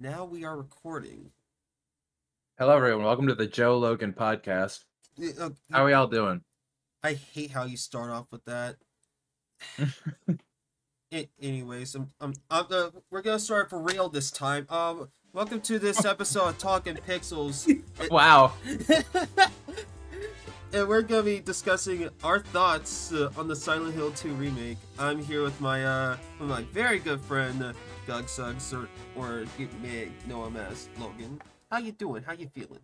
Now we are recording. Hello, everyone. Welcome to the Joe Logan podcast. How are y'all doing? I hate how you start off with that. Anyways, we're gonna start for real this time. Welcome to this episode of Talking Pixels. Wow. And we're gonna be discussing our thoughts on the Silent Hill 2 remake. I'm here with my very good friend. Doug Suggs, or no MS, Logan. How you doing? How you feeling?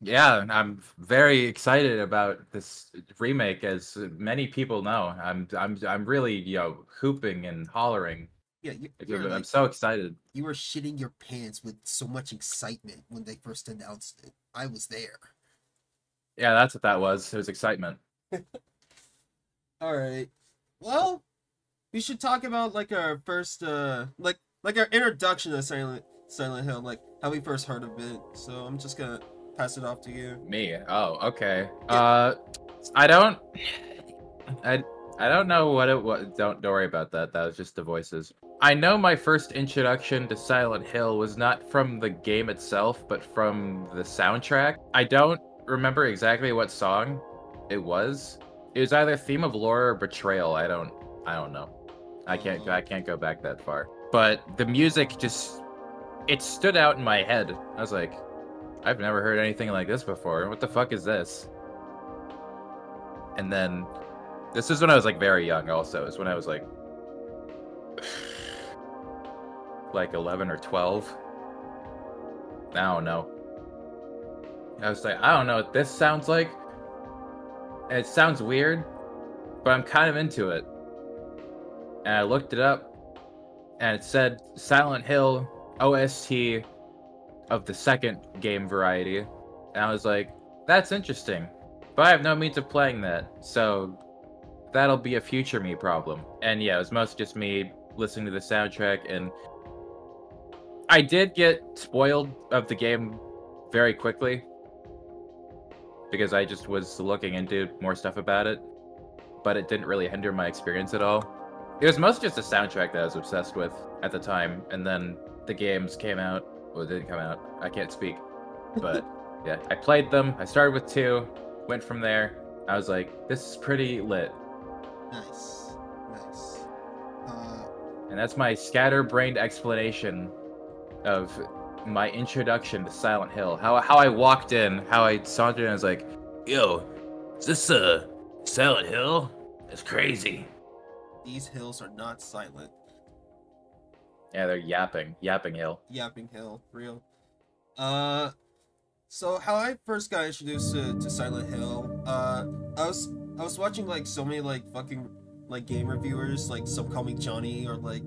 Yeah, I'm very excited about this remake. As many people know, I'm really hooping and hollering. Yeah, I'm so excited. You were shitting your pants with so much excitement when they first announced it. I was there. Yeah, that's what that was. It was excitement. All right. Well. We should talk about like our first, like our introduction to Silent Hill, like how we first heard of it. So I'm just gonna pass it off to you. Me? Oh, okay. Yeah. I don't know what it was. Don't worry about that. That was just the voices. I know my first introduction to Silent Hill was not from the game itself, but from the soundtrack. I don't remember exactly what song it was. It was either Theme of Laura or Betrayal. I don't know. I can't go back that far. But the music just, it stood out in my head. I was like, I've never heard anything like this before. What the fuck is this? And then, this is when I was like very young also. It's when I was like, 11 or 12. I don't know. I was like, I don't know what this sounds like. And it sounds weird, but I'm kind of into it. And I looked it up, and it said Silent Hill OST of the second game variety. And I was like, that's interesting, but I have no means of playing that, so that'll be a future me problem. And yeah, it was mostly just me listening to the soundtrack, and I did get spoiled of the game very quickly, because I just was looking into more stuff about it, but it didn't really hinder my experience at all. It was mostly just the soundtrack that I was obsessed with at the time, and then the games came out. Well, it didn't come out. I can't speak. But, yeah, I played them. I started with 2, went from there. I was like, this is pretty lit. Nice. Nice. And that's my scatterbrained explanation of my introduction to Silent Hill. How I walked in, how I sauntered in, and I was like, yo, is this Silent Hill? It's crazy. These hills are not silent. Yeah, they're yapping. Yapping Hill. Yapping Hill. Real. So how I first got introduced to Silent Hill, I was watching like so many like fucking like game reviewers, like some call me Johnny or like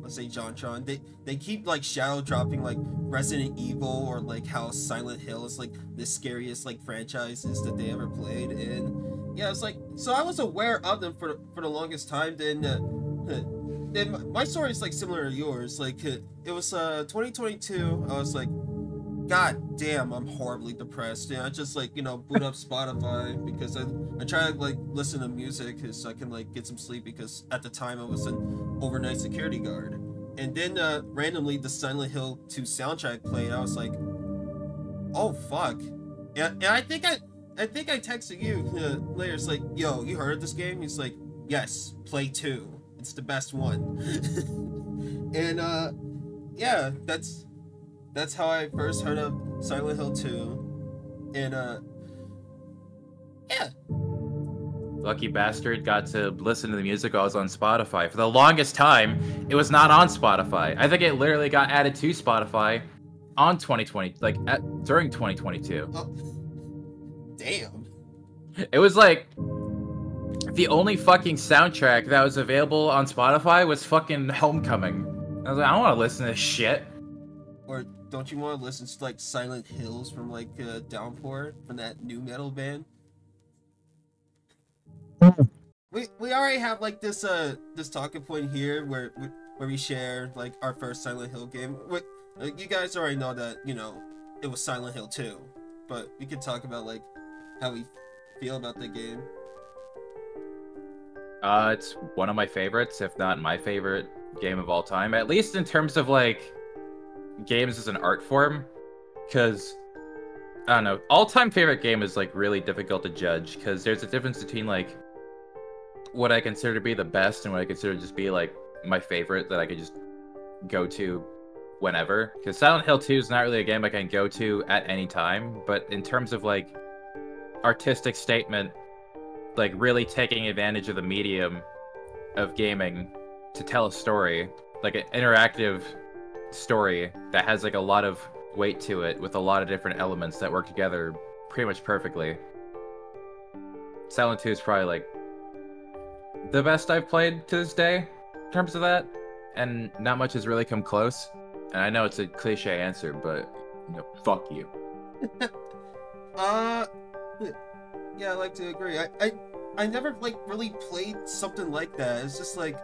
let's say John. They keep like shadow dropping like Resident Evil or like how Silent Hill is like the scariest like franchises that they ever played, and yeah, it's like, so I was aware of them for the longest time. Then my story is like similar to yours. Like it was 2022. I was like, god damn, I'm horribly depressed, and I just like boot up Spotify because I try to like listen to music so I can like get some sleep, because at the time I was an overnight security guard. And then randomly the Silent Hill 2 soundtrack played. I was like, oh fuck. And I think I texted you later. It's like, yo, you heard of this game? He's like, yes, play 2. It's the best one. And yeah, that's how I first heard of Silent Hill 2. And yeah. Lucky bastard got to listen to the music while I was on Spotify. For the longest time, it was not on Spotify. I think it literally got added to Spotify on 2020, during 2022. Oh. Damn. It was like the only fucking soundtrack that was available on Spotify was fucking Homecoming. I was like, I don't want to listen to this shit. Or don't you want to listen to like Silent Hills from like Downpour, from that new metal band? We already have like this this talking point here where we share like our first Silent Hill game. You guys already know that it was Silent Hill 2, but we could talk about like how we feel about the game. It's one of my favorites, if not my favorite game of all time, at least in terms of like games as an art form, because I don't know, all-time favorite game is like really difficult to judge because there's a difference between like what I consider to be the best and what I consider to just be like my favorite that I could just go to whenever. Because Silent Hill 2 is not really a game I can go to at any time, but in terms of like artistic statement, like really taking advantage of the medium of gaming to tell a story, like an interactive story that has like a lot of weight to it with a lot of different elements that work together pretty much perfectly. Silent 2 is probably like the best I've played to this day in terms of that, and not much has really come close. And I know it's a cliche answer, but you know, fuck you. Yeah, I like to agree. I never like really played something like that. It's just like,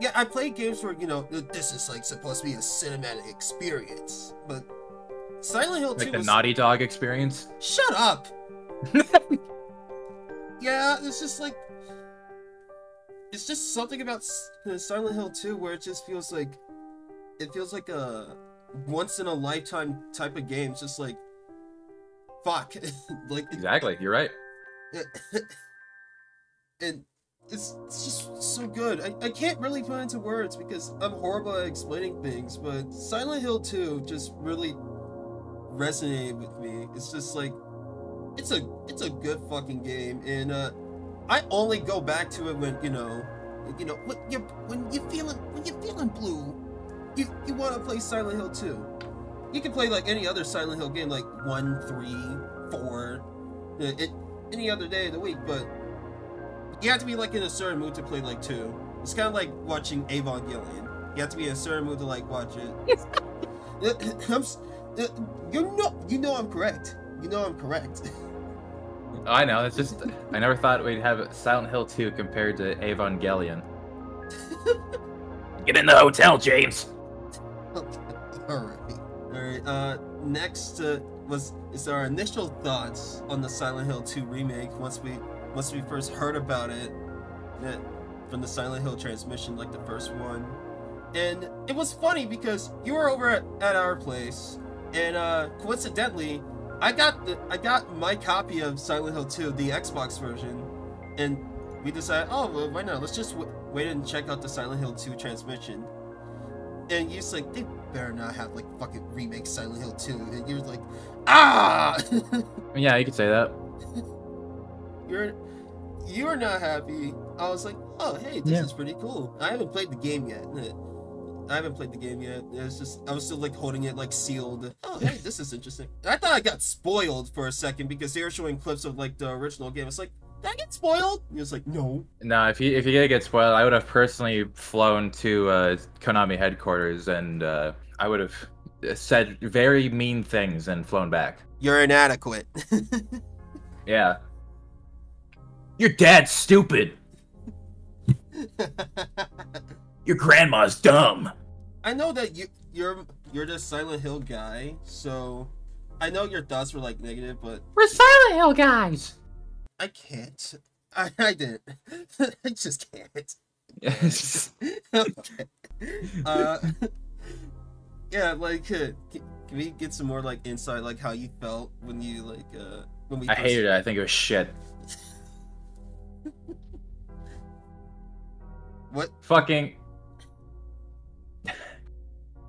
yeah, I play games where, you know, this is like supposed to be a cinematic experience, but Silent Hill 2 like the was... Naughty Dog experience? Shut up! Yeah, it's just like... It's just something about Silent Hill 2 where it just feels like... It feels like a once-in-a-lifetime type of game. It's just like... Fuck. Like, exactly, you're right. And... It's just so good. I can't really put into words because I'm horrible at explaining things, but Silent Hill 2 just really resonated with me. It's just like, it's a good fucking game, and I only go back to it when, you know, when you're feeling blue, you want to play Silent Hill 2. You can play like any other Silent Hill game, like 1, 3, 4, any other day of the week, but you have to be like in a certain mood to play like 2. It's kind of like watching Evangelion. You have to be in a certain mood to like watch it. You know I'm correct. You know I'm correct. I know. It's just I never thought we'd have Silent Hill 2 compared to Evangelion. Get in the hotel, James. Okay. All right. Next is our initial thoughts on the Silent Hill 2 remake once we first heard about it from the Silent Hill transmission, like the first one. And it was funny because you were over at our place, and coincidentally, I got my copy of Silent Hill 2, the Xbox version, and we decided, oh, well, why not? Let's just wait and check out the Silent Hill 2 transmission. And you're just like, they better not have like fucking remake Silent Hill 2, and you're like, ah! Yeah, you could say that. You're not happy. I was like, oh, hey, this is pretty cool. I haven't played the game yet. It's just, I was still like holding it like sealed. Oh, hey, this is interesting. I thought I got spoiled for a second because they were showing clips of like the original game. It's like, did I get spoiled? And he was like, no. No, if you did get spoiled, I would have personally flown to Konami headquarters, and I would have said very mean things and flown back. You're inadequate. Yeah. Your dad's stupid. Your grandma's dumb. I know that you're the Silent Hill guy, so I know your thoughts were like negative, but we're Silent Hill guys. I can't. I didn't. I just can't. Yes. Okay. Yeah, like can we get some more like insight, like how you felt when you like when we? I hated it. I think it was shit. What? Fucking.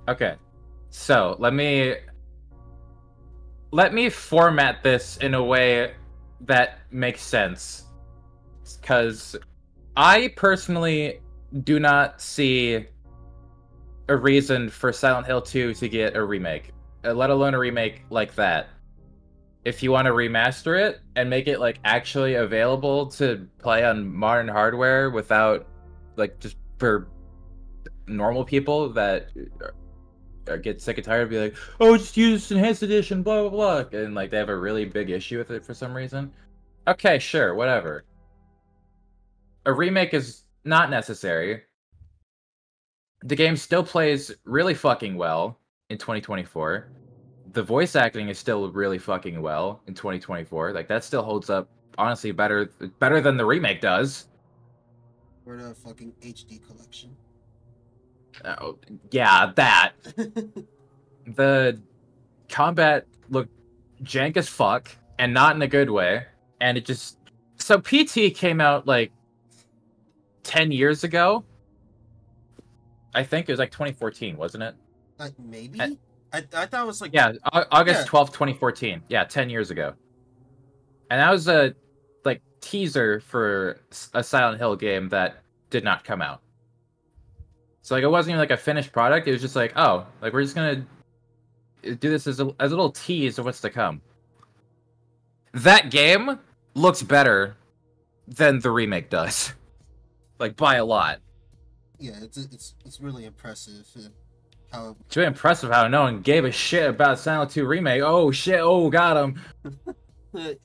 Okay. So, let me format this in a way that makes sense. Because I personally do not see a reason for Silent Hill 2 to get a remake, let alone a remake like that. If you want to remaster it and make it like actually available to play on modern hardware without like just for normal people that get sick and tired of be like, oh, just use Enhanced Edition, blah, blah, blah. And like they have a really big issue with it for some reason. Okay, sure, whatever. A remake is not necessary. The game still plays really fucking well in 2024. The voice acting is still really fucking well in 2024. Like that still holds up, honestly, better than the remake does. We're in a fucking HD collection. Oh, yeah, that. The combat looked jank as fuck, and not in a good way. And it just... So PT came out, like, 10 years ago. I think it was, like, 2014, wasn't it? Maybe? I thought it was, like... Yeah, August 12th, 2014. Yeah, 10 years ago. And that was a, like, teaser for a Silent Hill game that did not come out. So, like, it wasn't even, like, a finished product. It was just like, oh, like, we're just gonna do this as a little tease of what's to come. That game looks better than the remake does. Like, by a lot. Yeah, it's really impressive. How... It's really impressive how no one gave a shit about Silent Hill 2 Remake. Oh, shit. Oh, got him.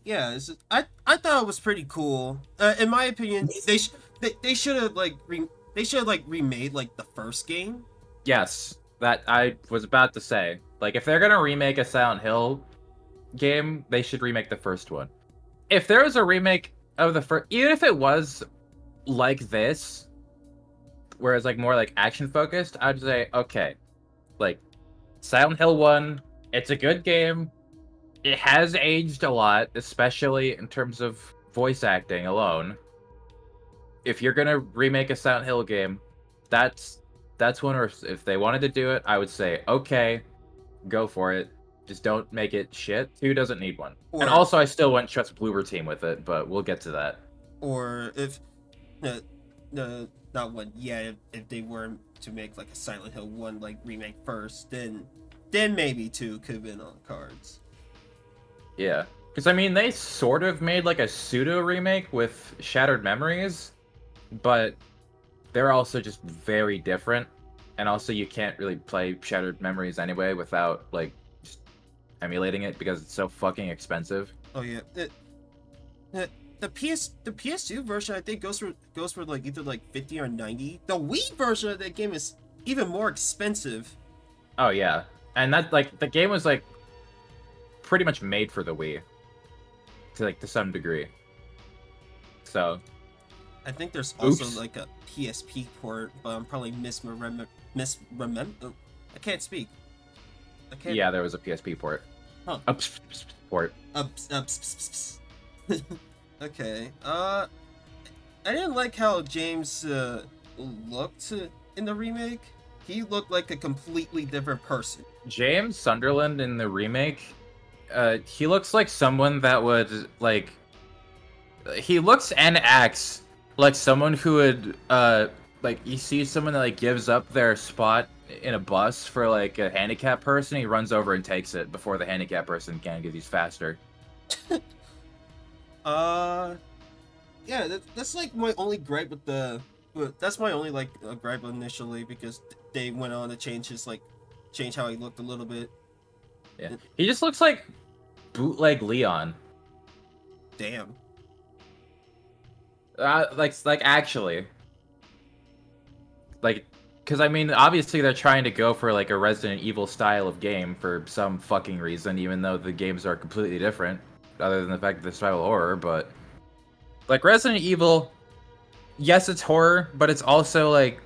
Yeah, I thought it was pretty cool. In my opinion, they should have, like... They should have, like, remade, like, the first game. Yes, that I was about to say. Like, if they're gonna remake a Silent Hill game, they should remake the first one. If there was a remake of the first... Even if it was like this, where it's, like, more, like, action-focused, I'd say, okay. Like, Silent Hill 1, it's a good game. It has aged a lot, especially in terms of voice acting alone. If you're gonna remake a Silent Hill game, that's one. Or if they wanted to do it, I would say okay, go for it. Just don't make it shit. Who doesn't need one? Or, and also, I still wouldn't trust Bloober Team with it, but we'll get to that. Or if no, not one. Yeah, if they were to make like a Silent Hill 1 like remake first, then maybe 2 could have been on the cards. Yeah, because I mean they sort of made like a pseudo remake with Shattered Memories. But they're also just very different, and also you can't really play Shattered Memories anyway without like just emulating it because it's so fucking expensive. Oh yeah, the PS2 version I think goes for like either like 50 or 90. The Wii version of that game is even more expensive. Oh yeah, and that like the game was like pretty much made for the Wii, to some degree. So. I think there's also like a PSP port, but I'm probably misremember. I can't speak. I can't. Yeah, there was a PSP port. Huh. Port. Okay. I didn't like how James looked in the remake. He looked like a completely different person. James Sunderland in the remake, he looks like someone that would like. He looks and acts. Like, someone who would, like, you see someone that, like, gives up their spot in a bus for, like, a handicapped person, he runs over and takes it before the handicapped person can, because he's faster. Yeah, that's, like, my only gripe with the... That's my only, like, gripe initially, because they went on to change his, like, change how he looked a little bit. Yeah. He just looks like bootleg Leon. Damn. Like actually, like, because I mean, obviously they're trying to go for like a Resident Evil style of game for some fucking reason, even though the games are completely different, other than the fact that they're style horror. But like Resident Evil, yes, it's horror, but it's also like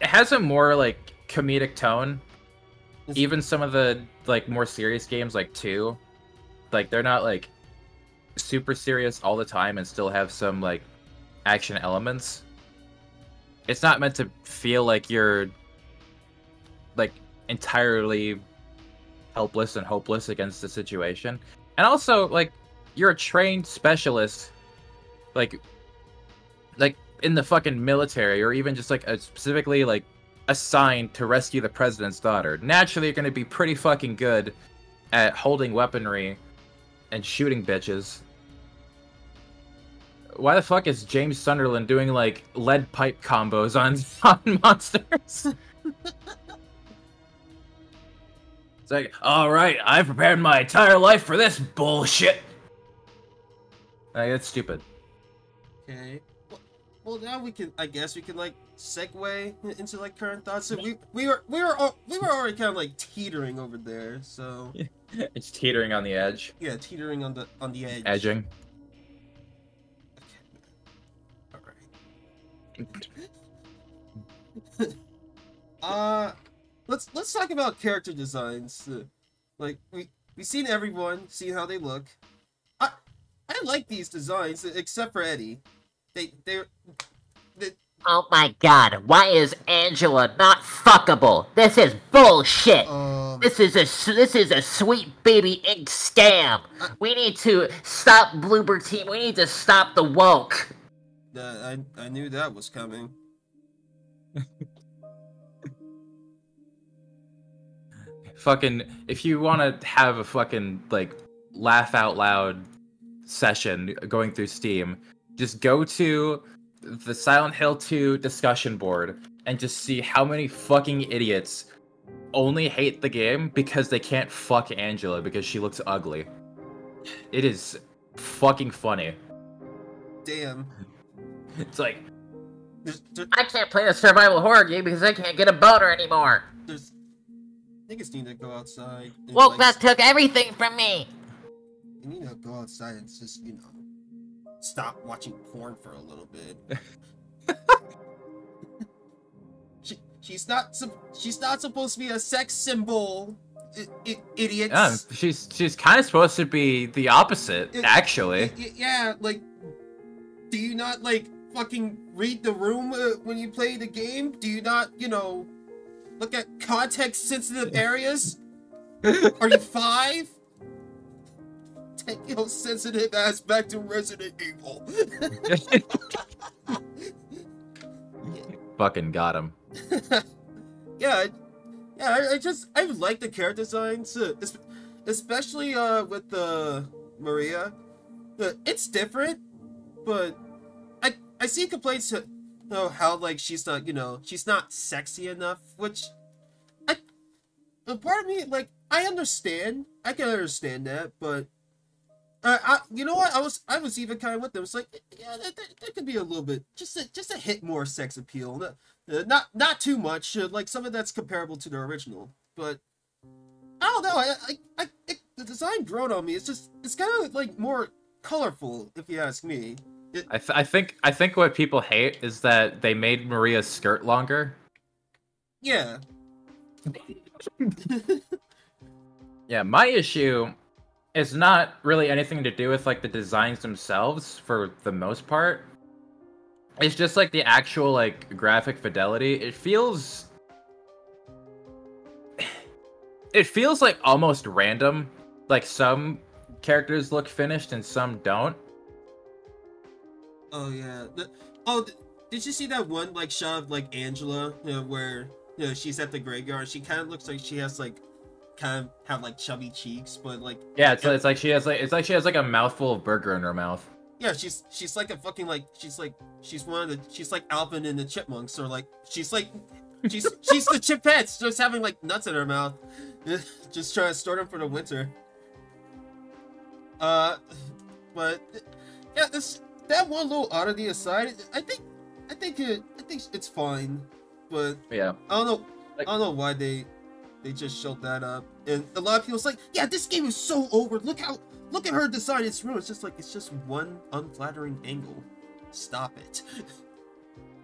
it has a more like comedic tone. Even some of the like more serious games, like 2, like they're not like. Super serious all the time and still have some like action elements. It's not meant to feel like you're like entirely helpless and hopeless against the situation. And also like you're a trained specialist like in the fucking military or even just like a specifically like assigned to rescue the president's daughter. Naturally you're going to be pretty fucking good at holding weaponry and shooting bitches. Why the fuck is James Sunderland doing like lead pipe combos on monsters? It's like, alright, I've prepared my entire life for this bullshit. Like, that's stupid. Okay. Well now we can I guess we can like segue into like current thoughts. So we were already kind of like teetering over there, so it's teetering on the edge. Yeah, teetering on the edge. Edging. Okay. All right. Let's talk about character designs. Like we've seen everyone, seen how they look. I like these designs except for Eddie. Oh my god, why is Angela not fuckable? This is bullshit! This is a sweet baby ink scam! We need to stop Bloober Team, we need to stop the woke! I knew that was coming. Fucking, if you want to have a fucking, like, laugh out loud session going through Steam, just go to the Silent Hill 2 discussion board and just see how many fucking idiots only hate the game because they can't fuck Angela because she looks ugly. It is fucking funny. Damn. It's like, I can't play a survival horror game because I can't get a boner anymore. I just need to go outside. Well, like, that took everything from me. You need to go outside and just, you know, stop watching porn for a little bit. she's not supposed to be a sex symbol, idiots. Yeah, she's kind of supposed to be the opposite, actually. Yeah, like, do you not like fucking read the room when you play the game? Do you not, you know, look at context-sensitive areas? Are you 5? Take your sensitive ass back to Resident Evil. Fucking got him. I like the character designs, especially with the Maria. It's different, but I see complaints to, how like she's not sexy enough, which part of me, like, I can understand that, but you know what? I was even kind of with them. It's like, yeah, that could be a little bit, just a hit more sex appeal, not too much. Like some of that's comparable to the original, but I don't know. The design grown on me. It's kind of like more colorful, if you ask me. I think what people hate is that they made Maria's skirt longer. Yeah. Yeah, my issue. It's not really anything to do with, like, the designs themselves, for the most part. It's just, like, the actual, like, graphic fidelity. It feels, like, almost random. Like, some characters look finished and some don't. Oh, yeah. Did you see that one, like, shot of, like, Angela, where, she's at the graveyard? She kind of looks like she has, like, kind of have like chubby cheeks, but like, yeah, it's like she has like, it's like she has like a mouthful of burger in her mouth. Yeah, she's like a fucking, like, she's one of the, she's like Alvin and the Chipmunks, or like she's the Chipettes, just having like nuts in her mouth, just trying to store them for the winter. But yeah, that one little oddity aside, I think it's fine, but yeah, I don't know why they just showed that up, and a lot of people's like, yeah, this game is so over. Look at her design. It's ruined. It's just like, it's just one unflattering angle. Stop it.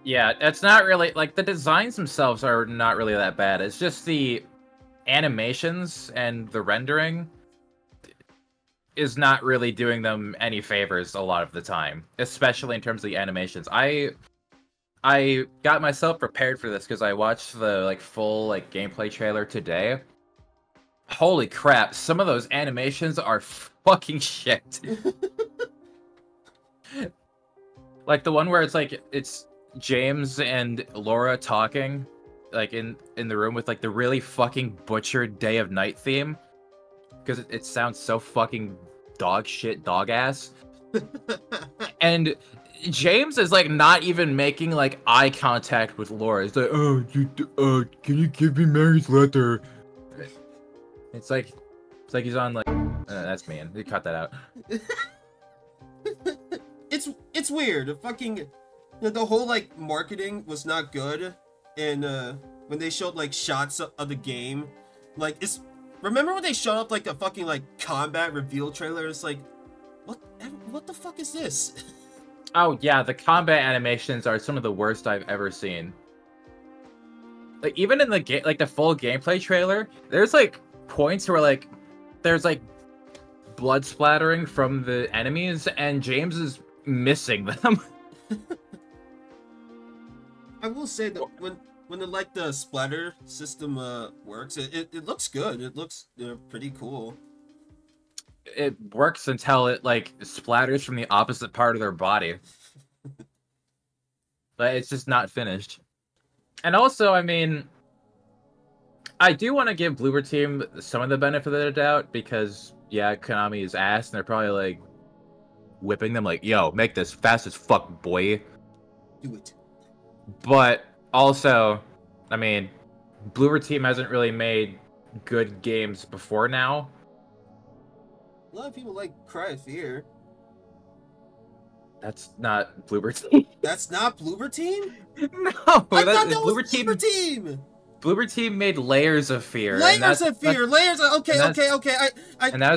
Yeah, it's not really like the designs themselves are not really that bad. It's just the animations and the rendering is not really doing them any favors a lot of the time, especially in terms of the animations. I got myself prepared for this because I watched the full gameplay trailer today. Holy crap, some of those animations are fucking shit. Like the one where it's like it's James and Laura talking like in the room with like the really fucking butchered Day of Night theme, because it sounds so fucking dog shit, dog ass. And James is like not even making like eye contact with Laura. It's like, oh, can you give me Mary's letter? It's like he's on like, that's me. You cut that out. It's weird. Fucking, the whole like marketing was not good, and when they showed like shots of the game, like remember when they showed up like a fucking like combat reveal trailer? It's like, what the fuck is this? Oh yeah, the combat animations are some of the worst I've ever seen. like even in the game, like the full gameplay trailer, there's like points where like there's like blood splattering from the enemies and James is missing them. I will say that when the like the splatter system works, it looks good. It looks pretty cool. It works until it like splatters from the opposite part of their body. But it's just not finished. And also, I mean, I do want to give Bloober Team some of the benefit of the doubt because, yeah, Konami is ass and they're probably like whipping them like, yo, make this fast as fuck, boy. Do it. But also, I mean, Bloober Team hasn't really made good games before now. A lot of people like Cry of Fear. That's not Bloober Team. That's not Bloober Team? No! I thought that was Bloober Team! Bloober Team made Layers of Fear. Layers of Fear! Okay, okay, okay. And that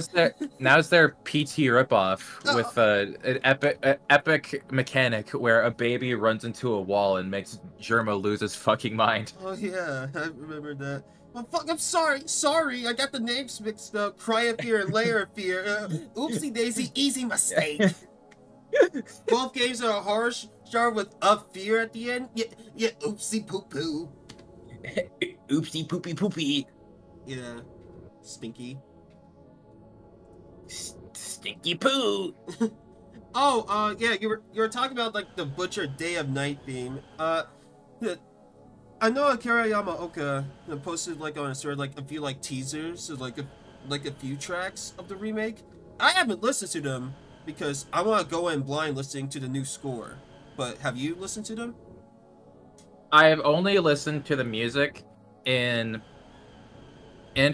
was their PT ripoff with an epic mechanic where a baby runs into a wall and makes Germa lose his fucking mind. Oh yeah, I remember that. Well, fuck, I'm sorry. Sorry, I got the names mixed up. Cry of Fear and Layer of Fear. Oopsie daisy, easy mistake. Both games are a horror genre with a fear at the end. Yeah, oopsie poo poo. Oopsie poopy poopy. Yeah, stinky. Stinky poo. Oh, yeah, you were talking about like the Butcher Day of Night theme. I know Akira Yamaoka posted like on a story like a few like teasers, so, like a few tracks of the remake. I haven't listened to them because I want to go in blind listening to the new score. But have you listened to them? I have only listened to the music in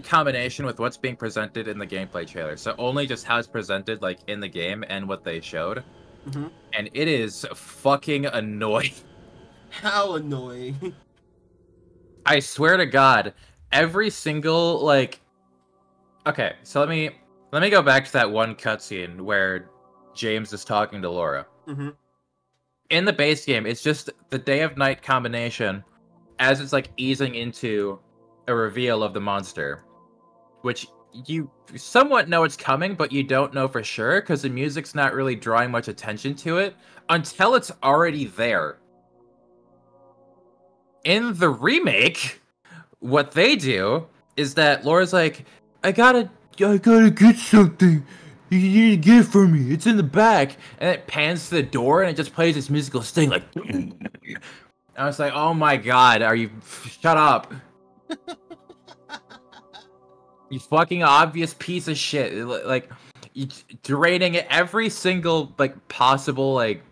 combination with what's being presented in the gameplay trailer. So only just how it's presented like in the game and what they showed. Mm-hmm. And it is fucking annoying. How annoying? I swear to God, every single like okay, so let me go back to that one cutscene where James is talking to Laura. Mm-hmm. In the base game, it's just the Day of Night combination as it's like easing into a reveal of the monster, which you somewhat know it's coming, but you don't know for sure because the music's not really drawing much attention to it until it's already there. In the remake, what they do is that Laura's like, I gotta get something. You need to get it for me. It's in the back. And it pans to the door and it just plays this musical sting like... And I was like, oh my God, are you... Shut up. You fucking obvious piece of shit. Like, you're derating every single, like, possible, like,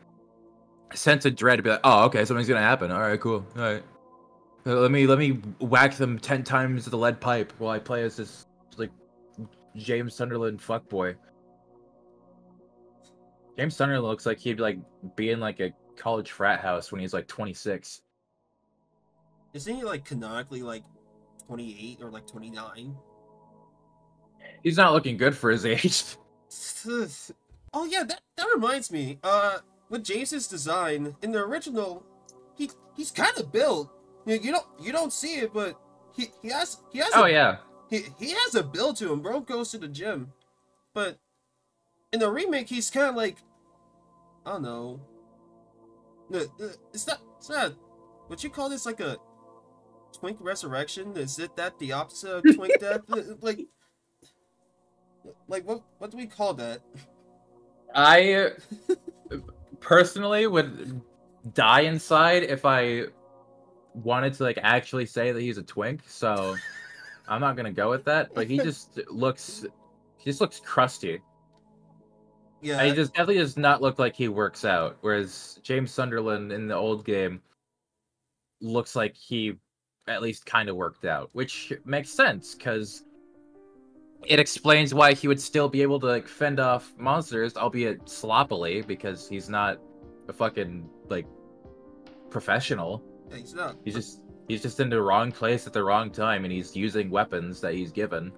sense of dread to be like, oh, okay, something's gonna happen. All right, cool. All right. Let me whack them 10 times with the lead pipe while I play as this, like, James Sunderland fuckboy. James Sunderland looks like he'd like be in like a college frat house when he's like 26. Isn't he like canonically like 28 or like 29? He's not looking good for his age. Oh yeah, that reminds me. With James's design in the original, he's kind of built. You don't see it, but he has. Oh yeah. He has a build to him. Bro goes to the gym, but. In the remake, he's kind of like, I don't know. It's not. What you call this? Like a twink resurrection? Is it that the opposite of twink death? Like what do we call that? I personally would die inside if I wanted to like actually say that he's a twink. So I'm not gonna go with that. But he just looks crusty. Yeah, and he just definitely does not look like he works out, whereas James Sunderland in the old game looks like he at least kind of worked out, which makes sense because it explains why he would still be able to like fend off monsters, albeit sloppily, because he's not a fucking like professional. Yeah, he's not. He's just in the wrong place at the wrong time, and he's using weapons that he's given.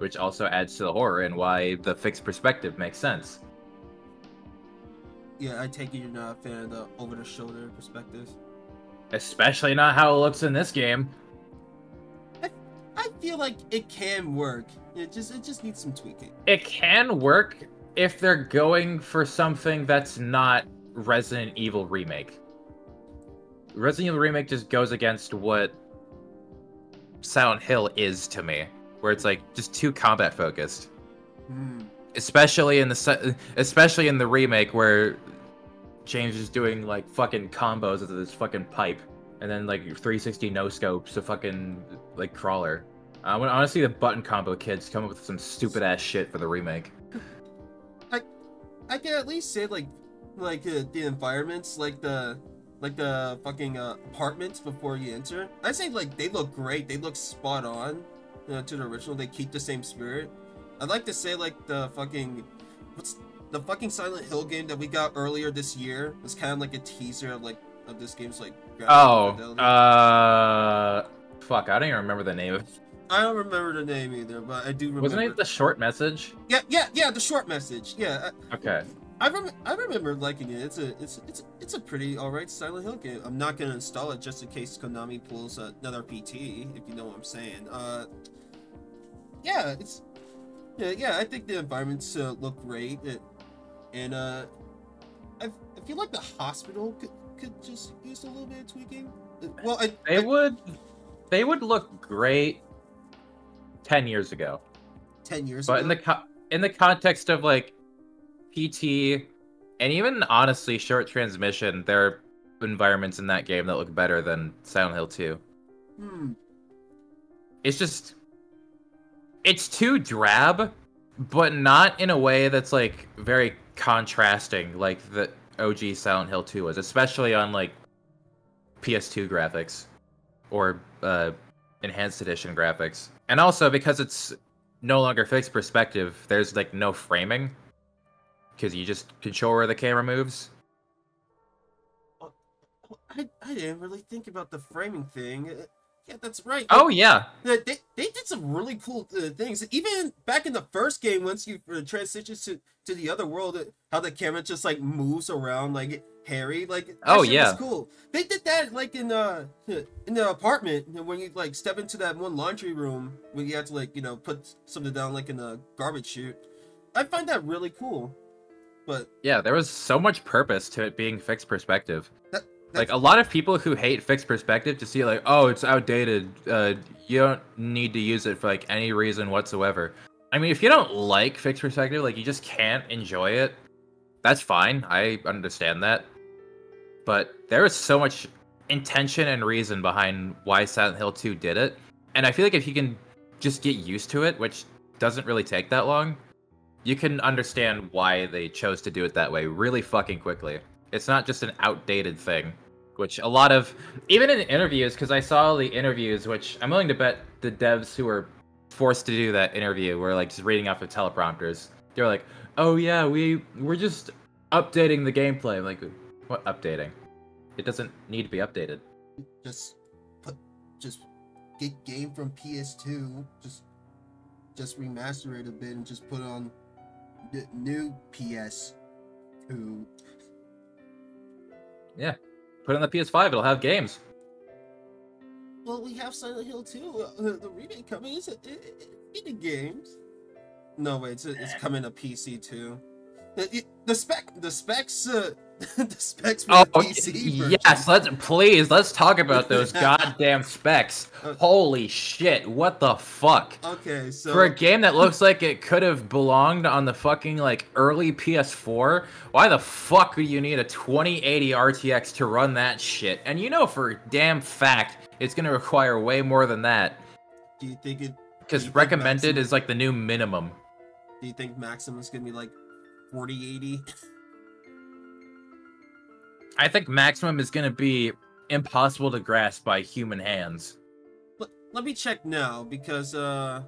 Which also adds to the horror and why the fixed perspective makes sense. Yeah, I take it you're not a fan of the over-the-shoulder perspective. Especially not how it looks in this game. I feel like it can work. It just needs some tweaking. It can work if they're going for something that's not Resident Evil Remake. Resident Evil Remake just goes against what Silent Hill is to me, where it's like just too combat focused. Mm. Especially in the remake where James is doing like fucking combos of this fucking pipe, and then like 360 no scopes to fucking like crawler. I want to see the button combo kids come up with some stupid ass shit for the remake. I can at least say like the environments, like the fucking apartments before you enter. I say like they look great. They look spot on, you know, to the original. They keep the same spirit. I'd like to say like the fucking, what's the fucking Silent Hill game that we got earlier this year? It's kind of like a teaser of like of this game's like. Oh, fidelity. Fuck! I don't even remember the name of it. I don't remember the name either, but I do remember. Wasn't it The Short Message? Yeah, The Short Message. Yeah. Okay. I remember liking it. It's a pretty alright Silent Hill game. I'm not gonna install it just in case Konami pulls another PT, if you know what I'm saying. Yeah, I think the environments look great, and I feel like the hospital could just use a little bit of tweaking. Well, they would look great 10 years ago. 10 years ago. But in the context of like PT, and even honestly Short Transmission, there are environments in that game that look better than Silent Hill 2. Hmm. It's too drab, but not in a way that's like very contrasting like the OG Silent Hill 2 was, especially on like PS2 graphics or Enhanced Edition graphics. And also because it's no longer fixed perspective, there's like no framing. Because you just control where the camera moves. I didn't really think about the framing thing. Yeah, that's right. Oh, yeah. They did some really cool things. Even back in the first game, once you transition to the other world, how the camera just, like, moves around, like, Harry. Like, oh, yeah. That's cool. They did that, like, in the apartment. When you, like, step into that one laundry room, where you have to, like, you know, put something down, like, in the garbage chute. I find that really cool. But yeah, there was so much purpose to it being fixed perspective. Like a lot of people who hate fixed perspective just see like, oh, it's outdated. You don't need to use it for like any reason whatsoever. I mean, if you don't like fixed perspective, like you just can't enjoy it, that's fine. I understand that. But there is so much intention and reason behind why Silent Hill 2 did it. And I feel like if you can just get used to it, which doesn't really take that long, you can understand why they chose to do it that way really fucking quickly. It's not just an outdated thing, which a lot of, even in interviews, because I saw the interviews, which I'm willing to bet the devs who were forced to do that interview were like just reading off of teleprompters. They were like, oh yeah, we're just updating the gameplay. I'm like, what updating? It doesn't need to be updated. Just get game from PS2, just remaster it a bit and just put on the new PS2. Yeah, put on the PS5, it'll have games. Well, we have Silent Hill 2, the remake coming, it's in games. No, wait, it's coming to PC too. The specs for the PC version. Yes, let's talk about those goddamn specs. Okay. Holy shit, what the fuck? Okay, so for a game that looks like it could have belonged on the fucking like early PS4, why the fuck do you need a 2080 RTX to run that shit? And you know for a damn fact it's gonna require way more than that. Do you think it? Because recommended is like the new minimum. Do you think maximum is gonna be like 4080? I think maximum is going to be impossible to grasp by human hands. Let me check now, because, oh,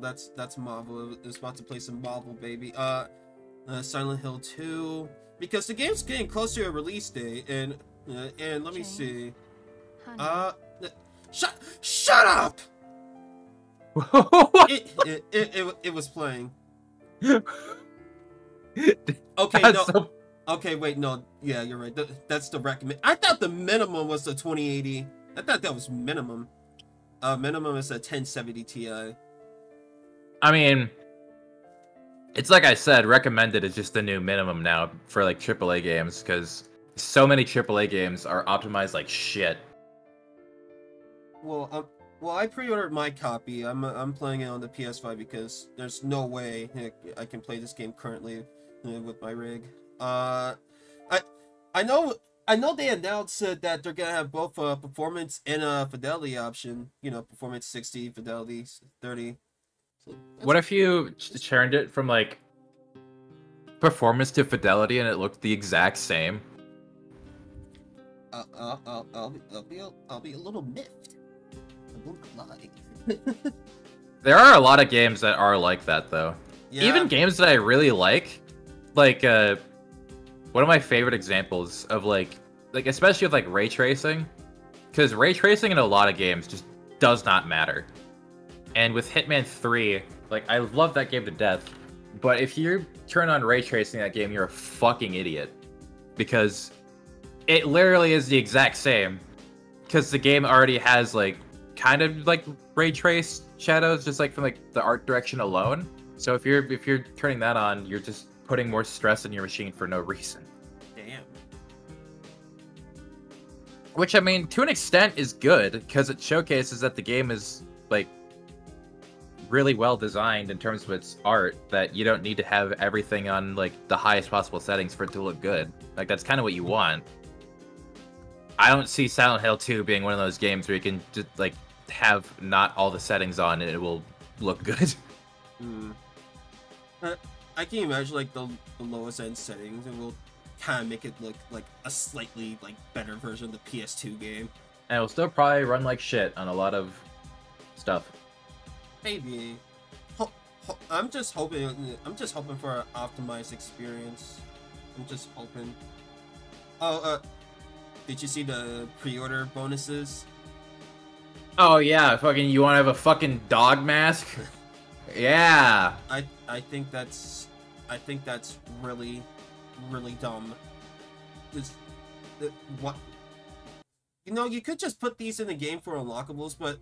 that's Marvel. It's about to play some Marvel, baby. Silent Hill 2. Because the game's getting closer to a release date, and let me see. Honey. Shut up! it was playing. Okay, that's no. So Okay, wait, no. Yeah, you're right. That's the recommend. I thought the minimum was the 2080. I thought that was minimum. Minimum is a 1070 Ti. I mean, it's like I said, recommended is just the new minimum now for like AAA games, because so many AAA games are optimized like shit. Well, I pre-ordered my copy. I'm playing it on the PS5 because there's no way I can play this game currently with my rig. I know they announced that they're gonna have both a performance and a fidelity option. You know, performance 60, fidelity 30. So what if you turned it from like performance to fidelity and it looked the exact same? I'll be a little miffed. I won't lie. There are a lot of games that are like that, though. Yeah. Even games that I really like one of my favorite examples of like especially with like ray tracing, because ray tracing in a lot of games just does not matter. And with Hitman 3, like I love that game to death, but if you turn on ray tracing in that game, you're a fucking idiot, because it literally is the exact same, because the game already has like kind of like ray traced shadows just like from like the art direction alone. So if you're turning that on, you're just putting more stress in your machine for no reason. Damn. Which, I mean, to an extent is good, because it showcases that the game is like really well designed in terms of its art, that you don't need to have everything on like the highest possible settings for it to look good. Like, that's kind of what you want. I don't see Silent Hill 2 being one of those games where you can just like have not all the settings on and it will look good. Mm. I can imagine like the lowest end settings, and we'll kind of make it look like a slightly like better version of the PS2 game. And it'll still probably run like shit on a lot of stuff. Maybe. I'm just hoping for an optimized experience. I'm just hoping. Oh, did you see the pre-order bonuses? Oh yeah, fucking. You want to have a fucking dog mask? Yeah. I think that's really, really dumb. What? You know, you could just put these in the game for unlockables, but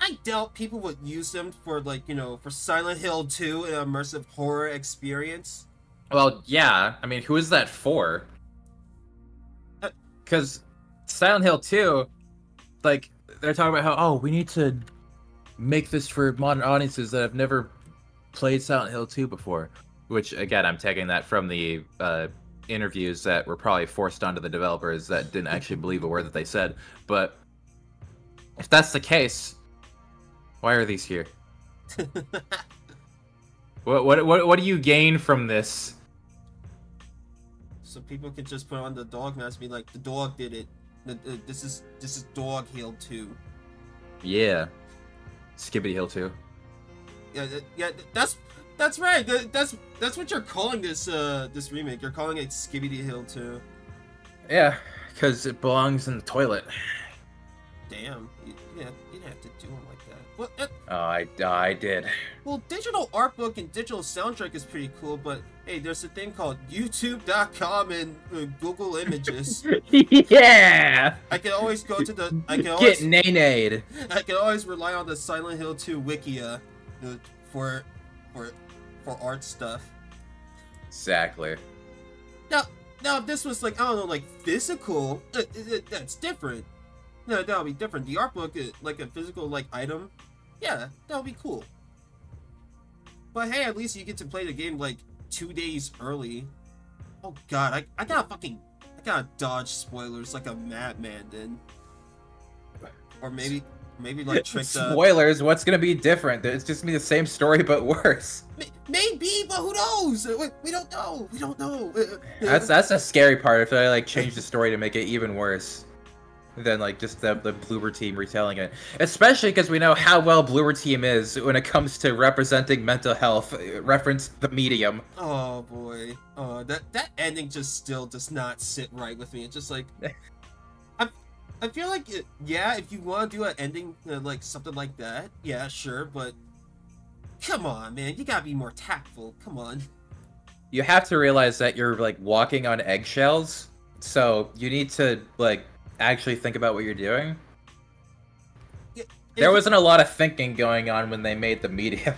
I doubt people would use them for, like, you know, for Silent Hill 2, an immersive horror experience. Well, yeah. I mean, who is that for? Because Silent Hill 2, like, they're talking about how, oh, we need to make this for modern audiences that have never played Silent Hill 2 before. Which, again, I'm taking that from the interviews that were probably forced onto the developers that didn't actually believe a word that they said. But if that's the case, why are these here? What do you gain from this? So people can just put on the dog mask and be like, the dog did it. This is Dog Hill 2. Yeah. Skibbity Hill 2. Yeah, that's right. That's what you're calling this this remake. You're calling it Skibbity Hill 2. Yeah, because it belongs in the toilet. Damn, you didn't have to do them like that. Well, I did. Well, digital art book and digital soundtrack is pretty cool, but hey, there's a thing called YouTube.com and Google Images. Yeah. I can always go to the. Get nay-nayed. I can always rely on the Silent Hill 2 Wikia for art stuff. Exactly. Now if this was like, I don't know, like physical, that's different. No, that'll be different. The art book is like a physical like item. Yeah, that'll be cool. But hey, at least you get to play the game like 2 days early. Oh god, I gotta dodge spoilers like a madman then. Or maybe like trick the spoilers. What's gonna be different? It's just gonna be the same story but worse. Maybe, but who knows? We don't know. We don't know. That's the scary part. If I like change the story to make it even worse than like just the Bloober Team retelling it, especially because we know how well Bloober Team is when it comes to representing mental health. Reference the medium. Oh boy, oh that ending just still does not sit right with me. It's just like, I feel like it, yeah, if you want to do an ending like something like that, yeah, sure, but come on, man, you gotta be more tactful. Come on. you have to realize that you're like walking on eggshells, so you need to like actually think about what you're doing. There wasn't a lot of thinking going on when they made the medium.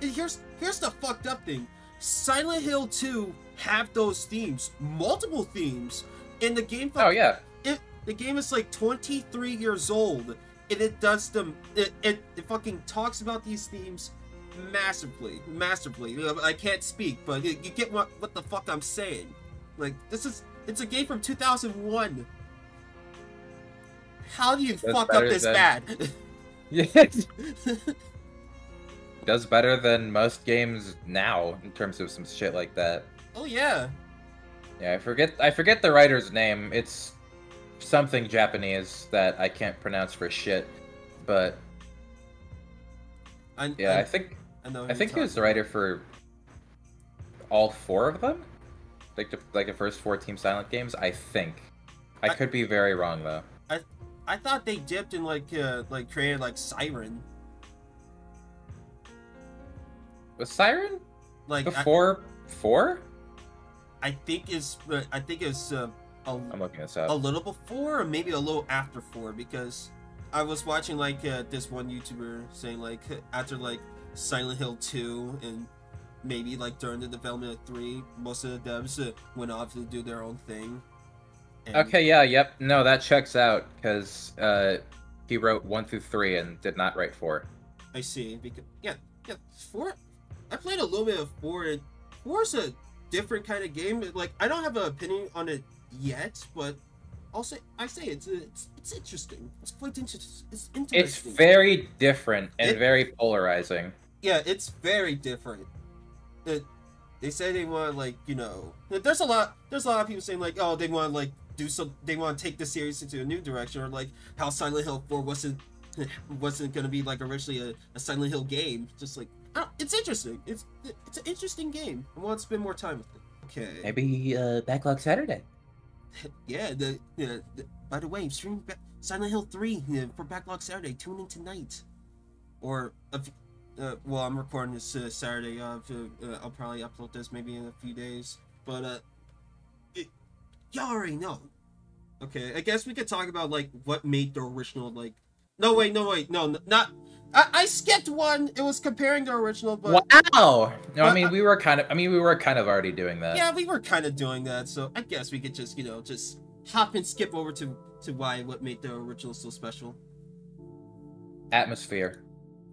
Here's the fucked up thing. Silent Hill 2 have those themes, multiple themes, and the game. Oh yeah. The game is like 23 years old, and it does them. It fucking talks about these themes massively. I can't speak, but you get what the fuck I'm saying. Like it's a game from 2001. How do you fuck up this bad? Yes. Does better than most games now in terms of some shit like that. Oh yeah. Yeah, I forget the writer's name. It's something Japanese that I can't pronounce for shit. But yeah, I think he was the writer for all four of them. Like the first four Team Silent games, I think. I could be very wrong though. I thought they dipped and like created like Siren. Was Siren like before four? I'm looking this up. A little before, or maybe a little after four, because I was watching like this one YouTuber saying like after like Silent Hill 2 and maybe like during the development of 3, most of the devs went off to do their own thing. And... Okay, yeah, yep. No, that checks out, because he wrote 1 through 3 and did not write 4. I see. Because, yeah, 4... I played a little bit of 4, and 4 is a different kind of game. Like, I don't have an opinion on it yet, but also, I say it's interesting. It's quite interesting. It's interesting. It's very different and very polarizing. Yeah, it's very different. They say they want, like, you know... There's a lot of people saying, like, oh, they want, like, they want to take the series into a new direction, or like how Silent Hill 4 wasn't going to be like originally a Silent Hill game. Just like, oh, it's interesting. It's an interesting game. I want to spend more time with it. Okay. Maybe Backlog Saturday. Yeah. By the way, stream Silent Hill 3 for Backlog Saturday. Tune in tonight. Or well, I'm recording this Saturday. I'll probably upload this maybe in a few days, but. Y'all already know. Okay, I guess we could talk about, like, what made the original, like... No, wait, no. I skipped one! It was comparing the original, but... Wow! No, I mean, we were kind of already doing that. Yeah, we were kind of doing that, so I guess we could just, you know, just hop and skip over to what made the original so special. Atmosphere.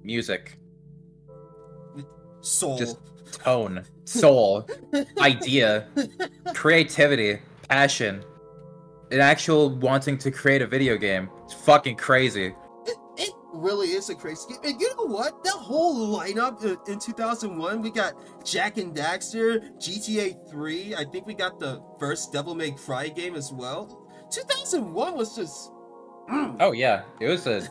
Music. Soul. Just tone. Soul. Idea. Creativity. Passion, an actual wanting to create a video game. It's fucking crazy. It really is a crazy game. And you know what? That whole lineup in 2001, we got Jak and Daxter, GTA 3. I think we got the first Devil May Cry game as well. 2001 was just... Oh yeah, it was a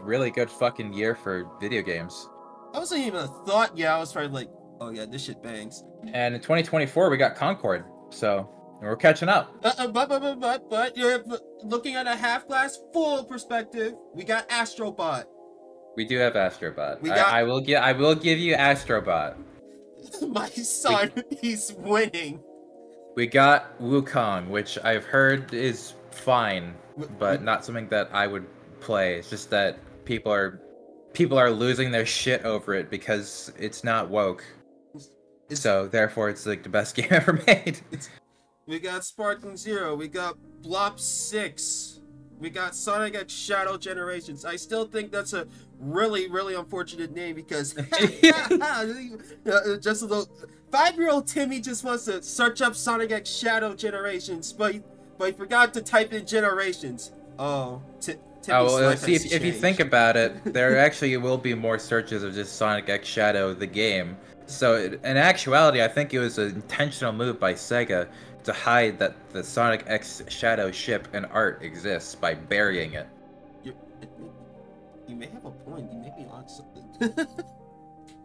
really good fucking year for video games. I wasn't even a thought. Yeah, I was probably like, oh yeah, this shit bangs. And in 2024, we got Concord, so... And we're catching up. But you're looking at a half-glass full perspective. We got Astrobot. We do have Astrobot. I will give you Astrobot. My son, he's winning. We got Wukong, which I've heard is fine, but not something that I would play. It's just that people are losing their shit over it because it's not woke. So therefore, it's like the best game ever made. We got Spartan Zero, we got Blop 6, we got Sonic X Shadow Generations. I still think that's a really, really unfortunate name because just a little 5-year-old Timmy just wants to search up Sonic X Shadow Generations, but he forgot to type in Generations. Oh, well, see, if you think about it, there actually will be more searches of just Sonic X Shadow the game. So in actuality, I think it was an intentional move by Sega to hide that the Sonic X Shadow ship and art exists by burying it. You may have a point. You may be on something.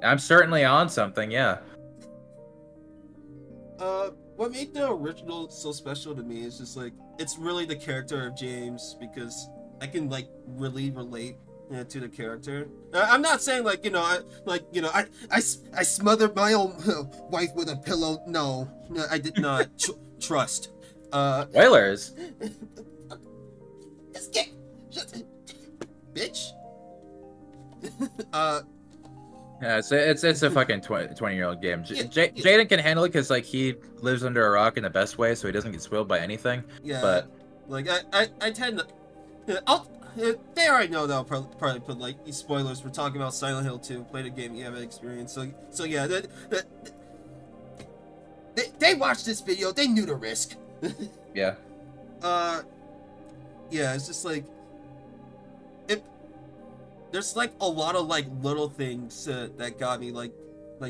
I'm certainly on something, yeah. What made the original so special to me is just like, it's really the character of James, because I can like really relate to the character. I'm not saying like, you know, I smothered my own wife with a pillow. No, no, I did not. Trust. Spoilers. This game, bitch. Yeah, it's a fucking 20-year-old game. Jaden can handle it because like he lives under a rock in the best way, so he doesn't get spoiled by anything. Yeah, but like I tend to. There I know that'll probably put like spoilers. We're talking about Silent Hill 2. Played a game you haven't experienced. So yeah, they watched this video. They knew the risk. Yeah. Yeah, it's just like there's like a lot of like little things that got me, like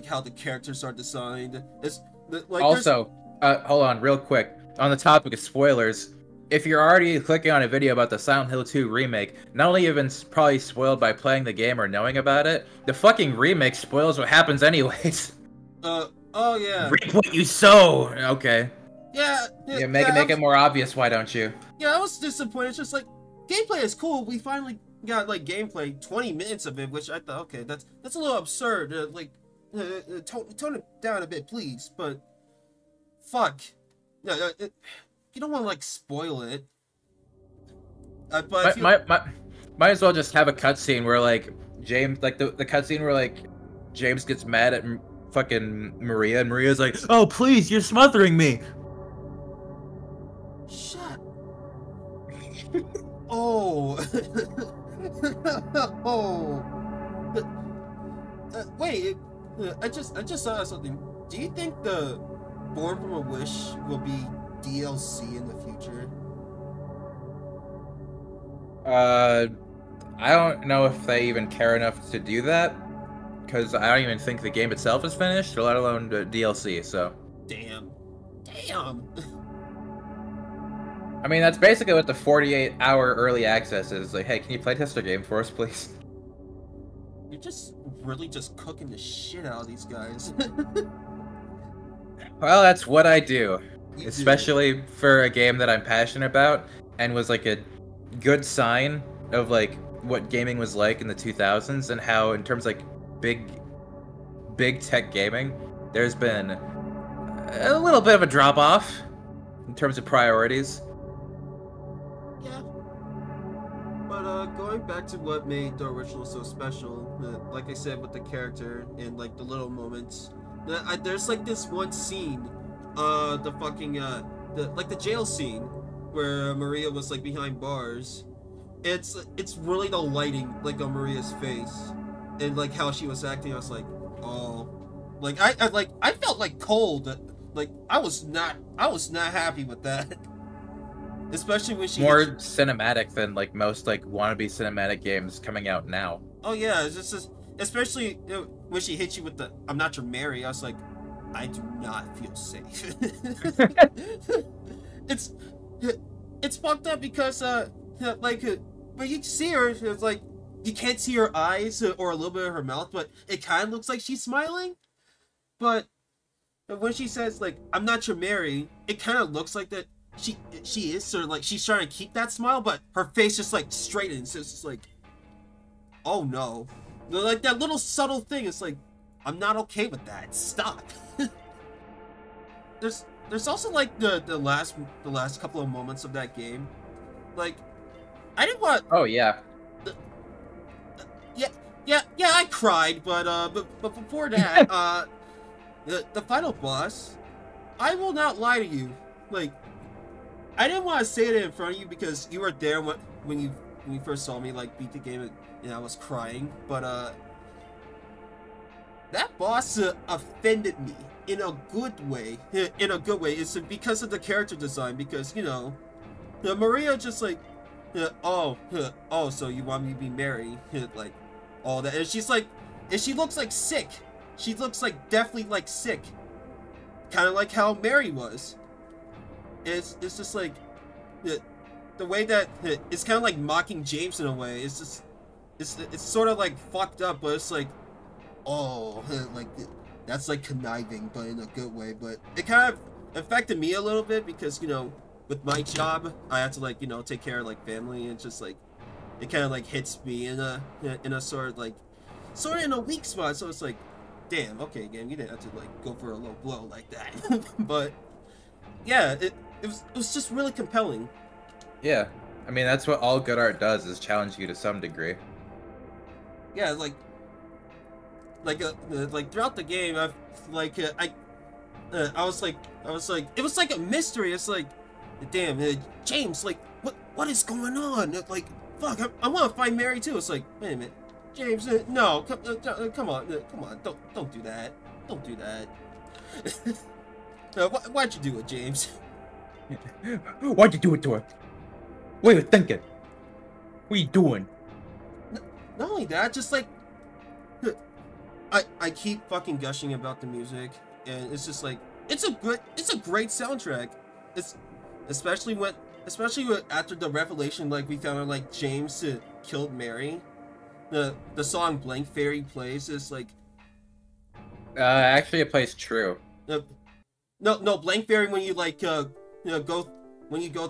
how the characters are designed. It's like also hold on real quick on the topic of spoilers. If you're already clicking on a video about the Silent Hill 2 remake, not only even probably spoiled by playing the game or knowing about it, the fucking remake spoils what happens anyways. Oh yeah. Reap what you sow. Okay. Yeah. Yeah. Make it more obvious. Why don't you? Yeah, I was disappointed. It's just like gameplay is cool. We finally got like gameplay, 20 minutes of it, which I thought, okay, that's a little absurd. Tone it down a bit, please. But fuck. No. You don't want to like spoil it. But might as well just have a cutscene where like James, like the cutscene where like James gets mad at fucking Maria, and Maria's like, "Oh please, you're smothering me." Shut. Oh. Oh. Wait, I just saw something. Do you think the Born From a Wish will be DLC in the future? I don't know if they even care enough to do that, because I don't even think the game itself is finished, let alone the DLC, so... Damn! I mean, that's basically what the 48-hour early access is. Like, hey, can you play test our game for us, please? You're just really just cooking the shit out of these guys. Well, that's what I do. Especially for a game that I'm passionate about, and was like a good sign of like what gaming was like in the 2000s, and how in terms of like big tech gaming, there's been a little bit of a drop off in terms of priorities. Yeah, but going back to what made the original so special, like I said, with the character and like the little moments, there's like this one scene. The fucking, like the jail scene where Maria was like behind bars. It's really the lighting like on Maria's face and like how she was acting. I was like, oh, like I felt like cold. Like I was not happy with that. Especially when she more cinematic than like most like wannabe cinematic games coming out now. Oh yeah, it's just especially when she hits you with the "I'm not your Mary." I was like, I do not feel safe. it's fucked up because like when you see her, it's like you can't see her eyes or a little bit of her mouth, but it kind of looks like she's smiling. But when she says like "I'm not your Mary," it kind of looks like that she is sort of like she's trying to keep that smile, but her face just like straightens. So it's just like, oh no, like that little subtle thing. It's like, I'm not okay with that. Stop. There's also like the last couple of moments of that game, like I didn't want. Oh yeah. Yeah. I cried, but before that, the final boss. I will not lie to you. Like, I didn't want to say it in front of you because you were there when you first saw me like beat the game and I was crying, but that boss offended me in a good way. It's because of the character design. Because, you know, Maria just like, oh, so you want me to be Mary? Like, all that. And she's like, and she looks like sick. She looks like definitely like sick. Kind of like how Mary was. It's just like, the way that it's kind of like mocking James in a way. It's just, it's sort of like fucked up, but it's like, oh, like that's like conniving, but in a good way. But it kind of affected me a little bit because, you know, with my job, I have to like, you know, take care of like family and just like it kind of like hits me in a sort of in a weak spot. So it's like, damn, okay, game, you didn't have to like go for a low blow like that. But yeah, it was just really compelling. Yeah, I mean that's what all good art does, is challenge you to some degree. Yeah, like throughout the game, I've like I was like it was like a mystery. It's like, damn, James, like what is going on? Like, fuck, I want to find Mary too. It's like, wait a minute, James, no, come on, don't do that. Why'd you do it, James? Why'd you do it to her? What are you thinking? What are you doing? Not only that, just like, I keep fucking gushing about the music, and it's just like, it's a great soundtrack. It's especially when after the revelation, like we found out like James killed Mary. The song Blank Fairy plays is like, actually it plays True. No, Blank Fairy when you like go